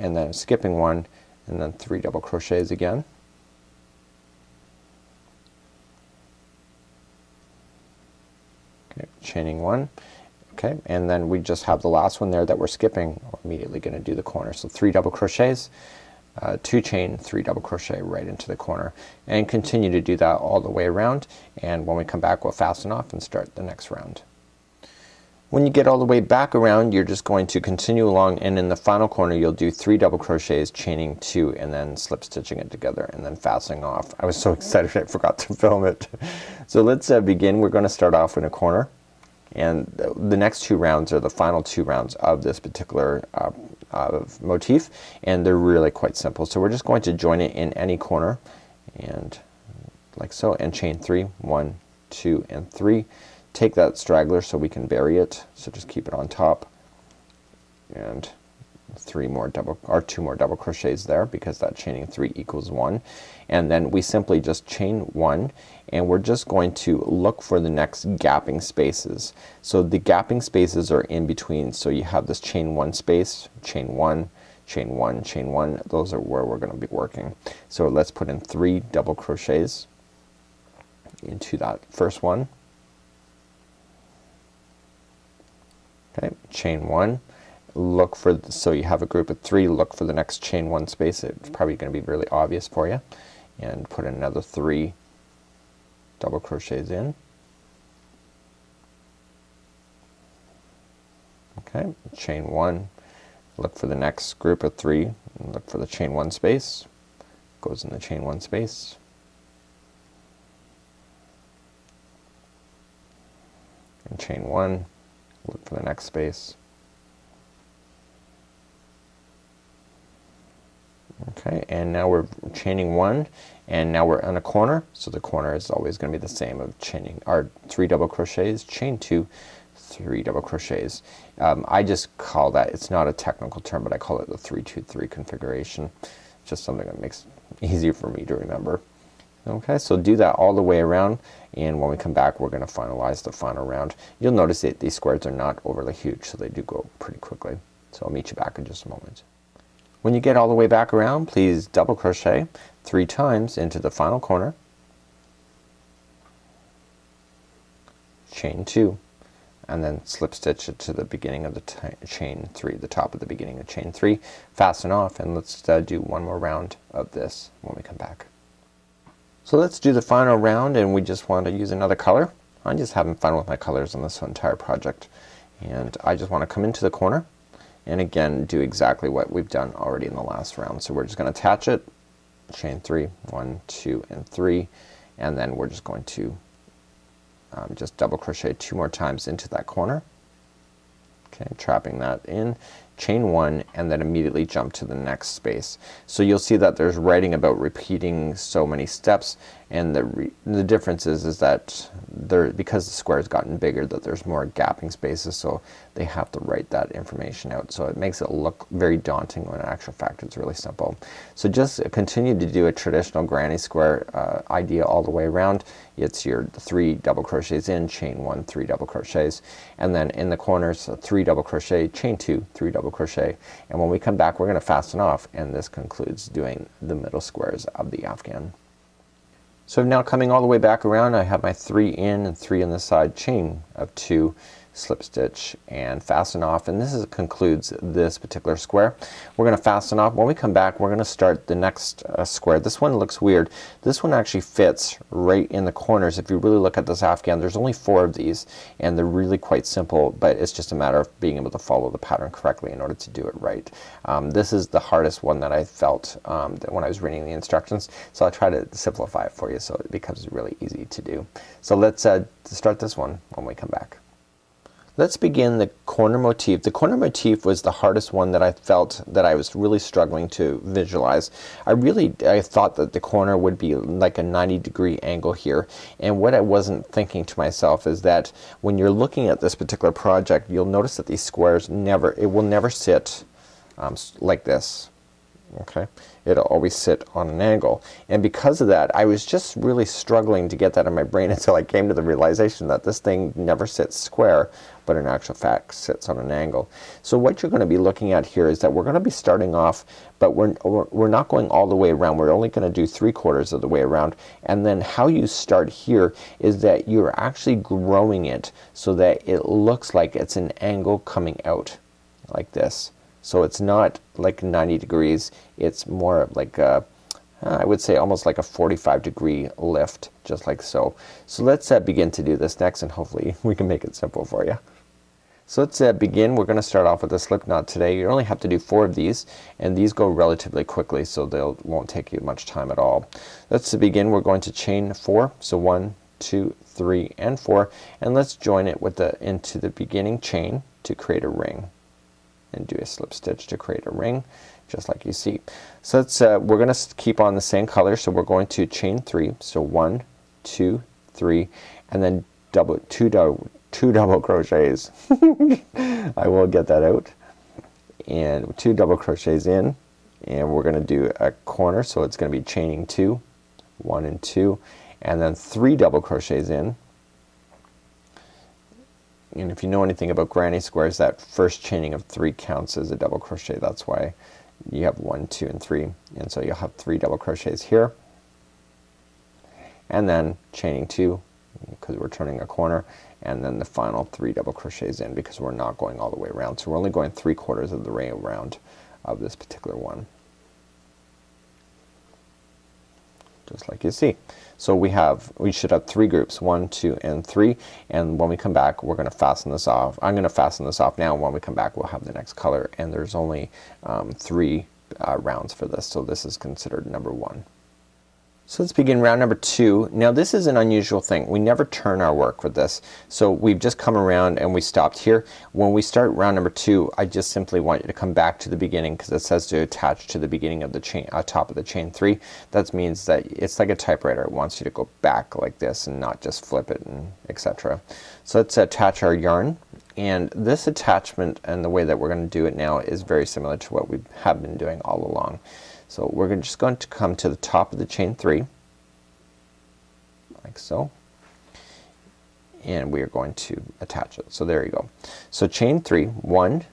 and then skipping 1 and then 3 double crochets again. Okay, chaining 1. Okay, and then we just have the last one there that we're skipping. We're immediately going to do the corner. So 3 double crochets, 2 chain, 3 double crochet right into the corner, and continue to do that all the way around, and when we come back we'll fasten off and start the next round. When you get all the way back around, you're just going to continue along, and in the final corner you'll do 3 double crochets, chaining 2, and then slip stitching it together and then fastening off. I was so excited I forgot to film it. So let's begin. We're going to start off in a corner, and the next two rounds are the final two rounds of this particular motif, and they're really quite simple. So we're just going to join it in any corner, and like so, and chain 3. 1, 2, and 3. Take that straggler so we can bury it, so just keep it on top, and 2 more double crochets there because that chaining 3 equals 1, and then we simply just chain 1, and we're just going to look for the next gapping spaces. So the gapping spaces are in between, so you have this chain 1 space, chain 1, chain 1, chain 1. Those are where we're going to be working. So let's put in 3 double crochets into that first one. Okay, chain 1, look for so you have a group of 3, look for the next chain 1 space. It's probably going to be really obvious for you, and put another 3 double crochets in. Okay, chain 1, look for the next group of 3, and look for the chain 1 space, goes in the chain 1 space. And chain 1, look for the next space. Okay, and now we're chaining 1, and now we're on a corner, so the corner is always going to be the same of chaining our 3 double crochets, chain 2, 3 double crochets. I just call that, it's not a technical term, but I call it the 3-2-3 configuration. It's just something that makes it easier for me to remember. Okay, so do that all the way around, and when we come back we're going to finalize the final round. You'll notice that these squares are not overly huge, so they do go pretty quickly. So I'll meet you back in just a moment. When you get all the way back around, please double crochet 3 times into the final corner, chain 2, and then slip stitch it to the beginning of the chain 3, the top of the beginning of chain 3. Fasten off, and let's do one more round of this when we come back. So let's do the final round, and we just want to use another color. I'm just having fun with my colors on this entire project, and I just want to come into the corner and again do exactly what we've done already in the last round. So we're just going to attach it, chain 3, 1, 2, and 3, and then we're just going to just double crochet 2 more times into that corner, okay, trapping that in, chain 1, and then immediately jump to the next space. So you'll see that there's writing about repeating so many steps, and the difference is that there, because the square's gotten bigger, that there's more gapping spaces, so they have to write that information out. So it makes it look very daunting when in actual fact it's really simple. So just continue to do a traditional granny square idea all the way around. It's your 3 double crochets in, chain 1, 3 double crochets, and then in the corners 3 double crochet, chain 2, 3 double crochet, and when we come back we're going to fasten off, and this concludes doing the middle squares of the Afghan. So now coming all the way back around, I have my 3 in and 3 on the side, chain of 2, slip stitch, and fasten off, and this is concludes this particular square. We're going to fasten off. When we come back we're going to start the next square. This one looks weird. This one actually fits right in the corners. If you really look at this Afghan, there's only 4 of these, and they're really quite simple, but it's just a matter of being able to follow the pattern correctly in order to do it right. This is the hardest one that I felt that when I was reading the instructions, so I try to simplify it for you so it becomes really easy to do. So let's start this one when we come back. Let's begin the corner motif. The corner motif was the hardest one that I felt that I was really struggling to visualize. I thought that the corner would be like a 90-degree angle here, and what I wasn't thinking to myself is that when you're looking at this particular project, you'll notice that these squares will never sit like this. Okay, it'll always sit on an angle, and because of that I was just really struggling to get that in my brain until I came to the realization that this thing never sits square, but in actual fact sits on an angle. So what you're going to be looking at here is that we're going to be starting off, but we're not going all the way around. We're only going to do 3/4 of the way around, and then how you start here is that you're actually growing it so that it looks like it's an angle coming out like this. So it's not like 90 degrees, it's more like a, I would say almost like a 45-degree lift, just like so. So let's begin to do this next, and hopefully we can make it simple for you. So let's begin. We're going to start off with a slip knot today. You only have to do 4 of these, and these go relatively quickly, so they won't take you much time at all. Let's begin. We're going to chain 4, so 1, 2, 3, and 4, and let's join it with the into the beginning chain to create a ring, and do a slip stitch to create a ring just like you see. So that's, we're going to keep on the same color, so we're going to chain 3, so 1, 2, 3, and then two double crochets I will get that out, and 2 double crochets in, and we're going to do a corner, so it's going to be chaining 2, 1 and 2, and then 3 double crochets in. And if you know anything about granny squares, that first chaining of 3 counts as a double crochet. That's why you have 1, 2, and 3, and so you'll have 3 double crochets here, and then chaining 2 because we're turning a corner, and then the final 3 double crochets in because we're not going all the way around. So we're only going 3/4 of the way around of this particular one, just like you see. So we should have 3 groups, 1, 2, and 3, and when we come back we're going to fasten this off. I'm going to fasten this off now, and when we come back we'll have the next color, and there's only 3 rounds for this, so this is considered number 1. So let's begin round number 2. Now this is an unusual thing. We never turn our work with this, so we've just come around and we stopped here. When we start round number 2, I just simply want you to come back to the beginning because it says to attach to the beginning of the chain, top of the chain 3. That means that it's like a typewriter. It wants you to go back like this and not just flip it and etc. So let's attach our yarn, and this attachment and the way that we're going to do it now is very similar to what we have been doing all along. So we're just going to come to the top of the chain 3 like so, and we are going to attach it. So there you go. So chain 3, 1,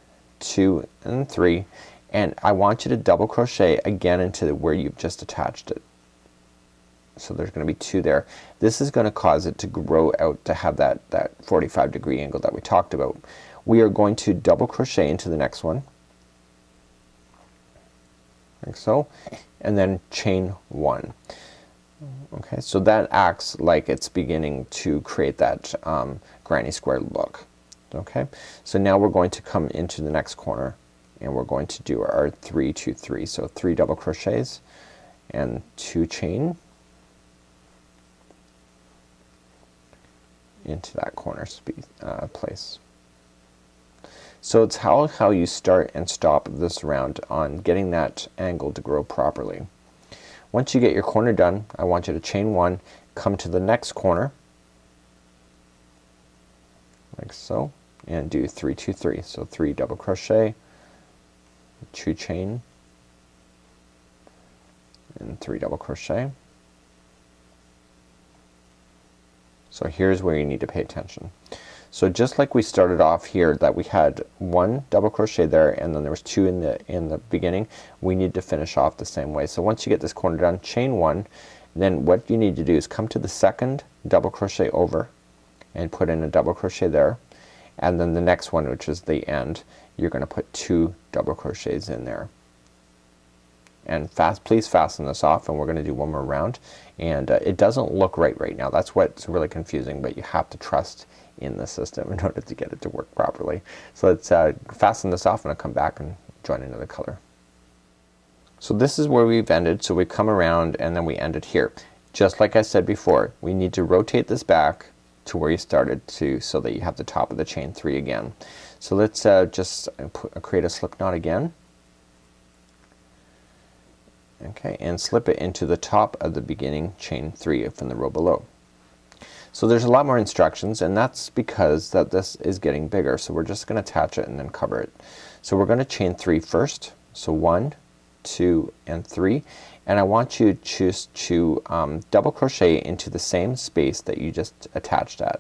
two, and three, and I want you to double crochet again into where you've just attached it. So there's gonna be two there. This is gonna cause it to grow out to have that 45 degree angle that we talked about. We are going to double crochet into the next one like so, and then chain one. Okay, so that acts like it's beginning to create that granny square look. Okay, so now we're going to come into the next corner and we're going to do our 3, 2, 3. So 3 double crochets and 2 chain into that corner place. So it's how you start and stop this round on getting that angle to grow properly. Once you get your corner done, I want you to chain one, come to the next corner like so, and do 3, 2, 3. So 3 double crochet, 2 chain, and 3 double crochet. So here's where you need to pay attention. So just like we started off here, that we had 1 double crochet there and then there was 2 in the beginning, we need to finish off the same way. So once you get this corner done, chain 1, then what you need to do is come to the second double crochet over and put in a double crochet there, and then the next one, which is the end, you're gonna put 2 double crochets in there. And please fasten this off, and we're gonna do one more round. And it doesn't look right now. That's what's really confusing, but you have to trust in the system in order to get it to work properly. So let's fasten this off, and I'll come back and join another color. So this is where we've ended. So we come around and then we ended here. Just like I said before, we need to rotate this back to where you started so that you have the top of the chain 3 again. So let's just create a slip knot again. Okay, and slip it into the top of the beginning chain 3 from the row below. So there's a lot more instructions, and that's because this is getting bigger, so we're just gonna attach it and then cover it. So we're gonna chain 3 first. So 1, 2, and 3, and I want you to choose to double crochet into the same space that you just attached at.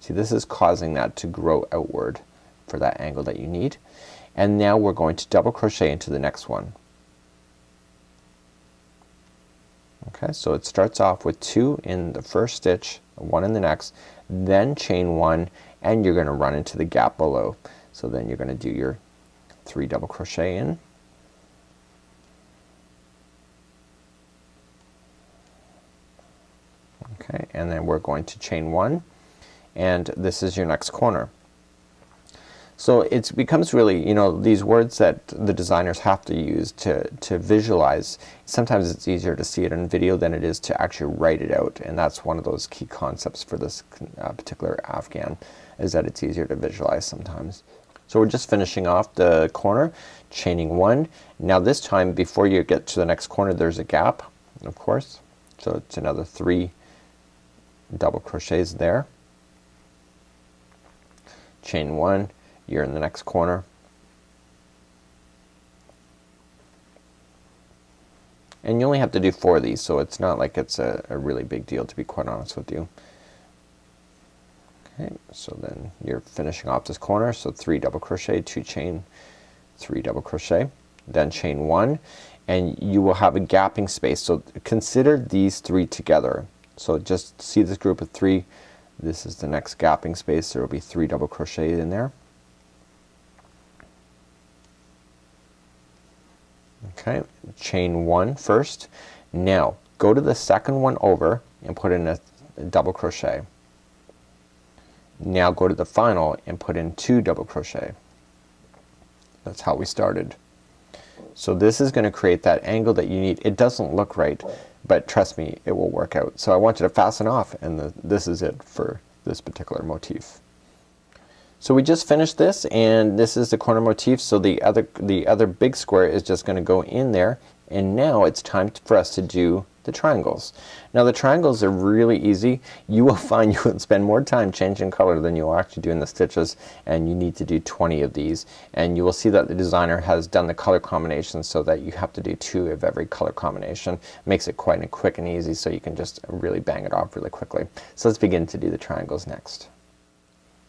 See, this is causing that to grow outward for that angle that you need. And now we're going to double crochet into the next one. Okay, so it starts off with 2 in the first stitch, 1 in the next, then chain 1, and you're gonna run into the gap below. So then you're gonna do your 3 double crochet in, okay, and then we're going to chain 1, and this is your next corner. So it becomes really, you know, these words that the designers have to use to visualize. Sometimes it's easier to see it in video than it is to actually write it out, and that's one of those key concepts for this particular Afghan, is that it's easier to visualize sometimes. So we're just finishing off the corner, chaining 1. Now this time, before you get to the next corner, there's a gap, of course, so it's another 3 double crochets there. Chain 1, you're in the next corner, and you only have to do 4 of these, so it's not like it's a really big deal, to be quite honest with you. Okay, so then you're finishing off this corner, so 3 double crochet, 2 chain, 3 double crochet, then chain 1, and you will have a gapping space. So consider these 3 together. So just see this group of 3. This is the next gapping space. There will be 3 double crochet in there. Okay, chain 1 first. Now go to the second one over and put in a double crochet. Now go to the final and put in 2 double crochet. That's how we started. So this is gonna create that angle that you need. It doesn't look right, but trust me, it will work out. So I want you to fasten off, and this is it for this particular motif. So we just finished this, and this is the corner motif. So the other big square is just gonna go in there, and now it's time for us to do the triangles. Now the triangles are really easy. You will find you will spend more time changing color than you'll actually do in the stitches, and you need to do 20 of these, and you will see that the designer has done the color combinations so that you have to do 2 of every color combination. Makes it quite quick and easy, so you can just really bang it off really quickly. So let's begin to do the triangles next.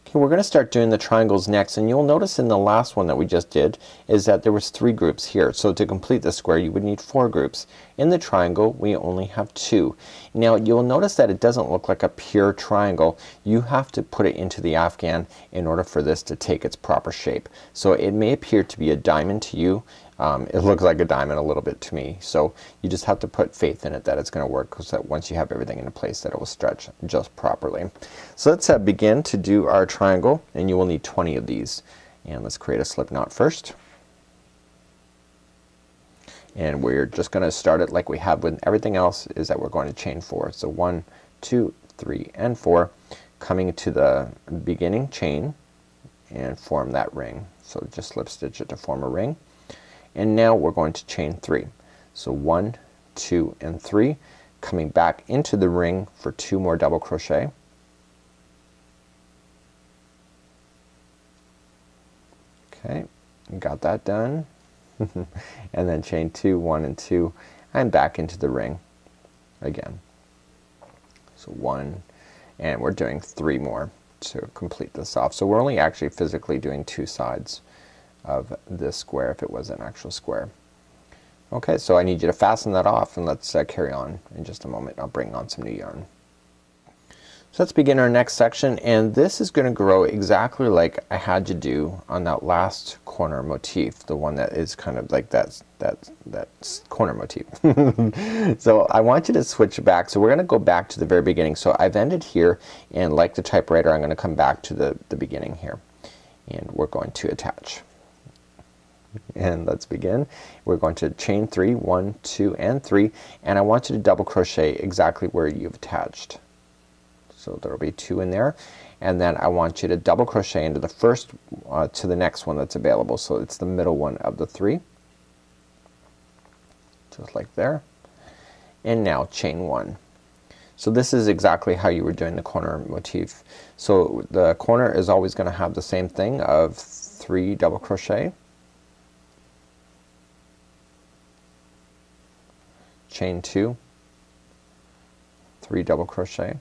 Okay, we're gonna start doing the triangles next, and you'll notice in the last one that we just did is that there was 3 groups here. So to complete the square you would need 4 groups. In the triangle we only have 2. Now you'll notice that it doesn't look like a pure triangle. You have to put it into the afghan in order for this to take its proper shape. So it may appear to be a diamond to you. It looks like a diamond a little bit to me. So you just have to put faith in it that it's gonna work, because that once you have everything into place that it will stretch just properly. So let's begin to do our triangle, and you will need 20 of these. And let's create a slip knot first. And we're just gonna start it like we have with everything else, is that we're going to chain 4. So 1, 2, 3, and 4 coming to the beginning chain and form that ring. So just slip stitch it to form a ring. And now we're going to chain 3. So 1, 2, and 3 coming back into the ring for 2 more double crochet. Okay, got that done. And then chain 2, 1, and 2 and back into the ring again. So 1, and we're doing 3 more to complete this off. So we're only actually physically doing 2 sides of this square if it was an actual square. Okay, so I need you to fasten that off, and let's carry on in just a moment. I'll bring on some new yarn. So let's begin our next section, and this is gonna grow exactly like I had you do on that last corner motif, the one that is kind of like that corner motif. So I want you to switch back. So we're gonna go back to the very beginning. So I've ended here, and like the typewriter I'm gonna come back to the beginning here, and we're going to attach. And let's begin. We're going to chain 3, 1, 2, and 3, and I want you to double crochet exactly where you've attached. So there'll be 2 in there, and then I want you to double crochet into the first to the next one that's available. So it's the middle one of the 3, just like there, and now chain 1. So this is exactly how you were doing the corner motif. So the corner is always gonna have the same thing of 3 double crochet, chain 2, 3 double crochet,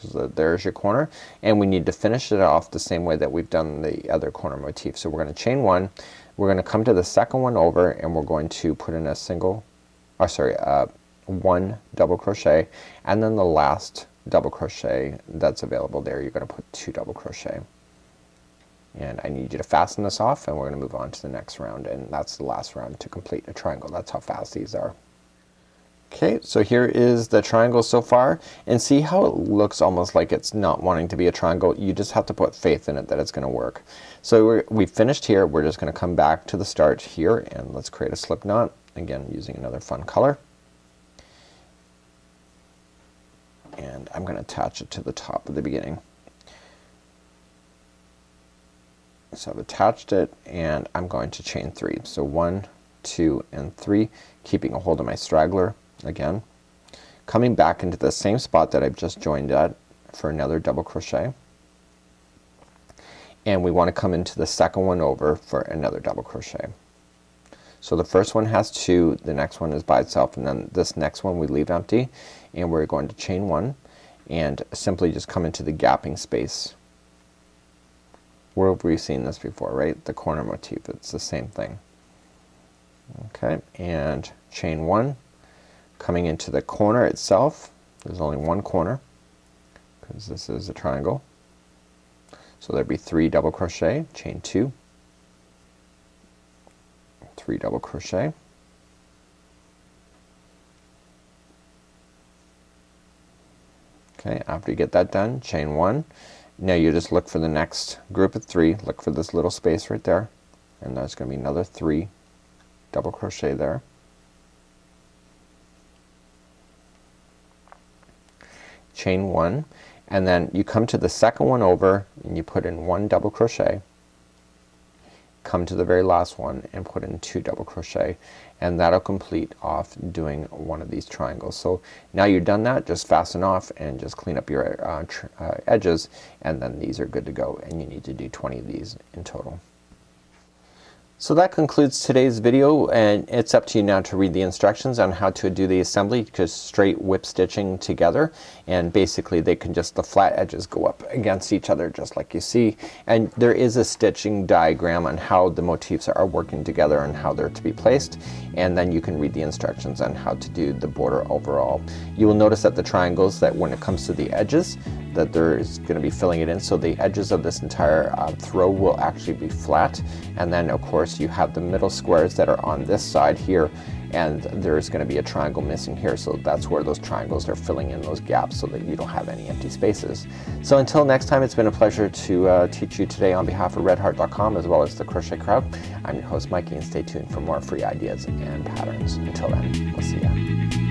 so there's your corner, and we need to finish it off the same way that we've done the other corner motif. So we're going to chain 1, we're going to come to the second one over, and we're going to put in a 1 double crochet, and then the last double crochet that's available there you're going to put 2 double crochet. And I need you to fasten this off, and we're gonna move on to the next round, and that's the last round to complete a triangle. That's how fast these are. Okay, so here is the triangle so far, and see how it looks almost like it's not wanting to be a triangle. You just have to put faith in it that it's gonna work. So we finished here. We're just gonna come back to the start here, and let's create a slip knot again using another fun color, and I'm gonna attach it to the top of the beginning. So I've attached it, and I'm going to chain 3. So 1, 2, and 3 keeping a hold of my straggler again, coming back into the same spot that I've just joined at for another double crochet, and we want to come into the second one over for another double crochet. So the first one has 2, the next one is by itself, and then this next one we leave empty, and we're going to chain 1 and simply just come into the gapping space. Where have we seen this before, right? The corner motif, it's the same thing. Okay, and chain 1 coming into the corner itself. There's only one corner because this is a triangle, so there'd be 3 double crochet, chain 2, 3 double crochet, okay. After you get that done, chain 1. Now you just look for the next group of 3, look for this little space right there, and there's gonna be another 3 double crochet there, chain 1, and then you come to the second one over and you put in 1 double crochet, come to the very last one and put in 2 double crochet, and that'll complete off doing one of these triangles. So now you've done that, just fasten off and just clean up your edges, and then these are good to go, and you need to do 20 of these in total. So that concludes today's video, and it's up to you now to read the instructions on how to do the assembly, just straight whip stitching together, and basically they can just, the flat edges go up against each other just like you see, and there is a stitching diagram on how the motifs are working together and how they're to be placed, and then you can read the instructions on how to do the border overall. You will notice that the triangles, that when it comes to the edges, that there's going to be filling it in, so the edges of this entire throw will actually be flat, and then of course you have the middle squares that are on this side here, and there's going to be a triangle missing here, so that's where those triangles are filling in those gaps so that you don't have any empty spaces. So until next time, it's been a pleasure to teach you today on behalf of redheart.com as well as the Crochet Crowd. I'm your host Mikey, and stay tuned for more free ideas and patterns. Until then, we'll see ya.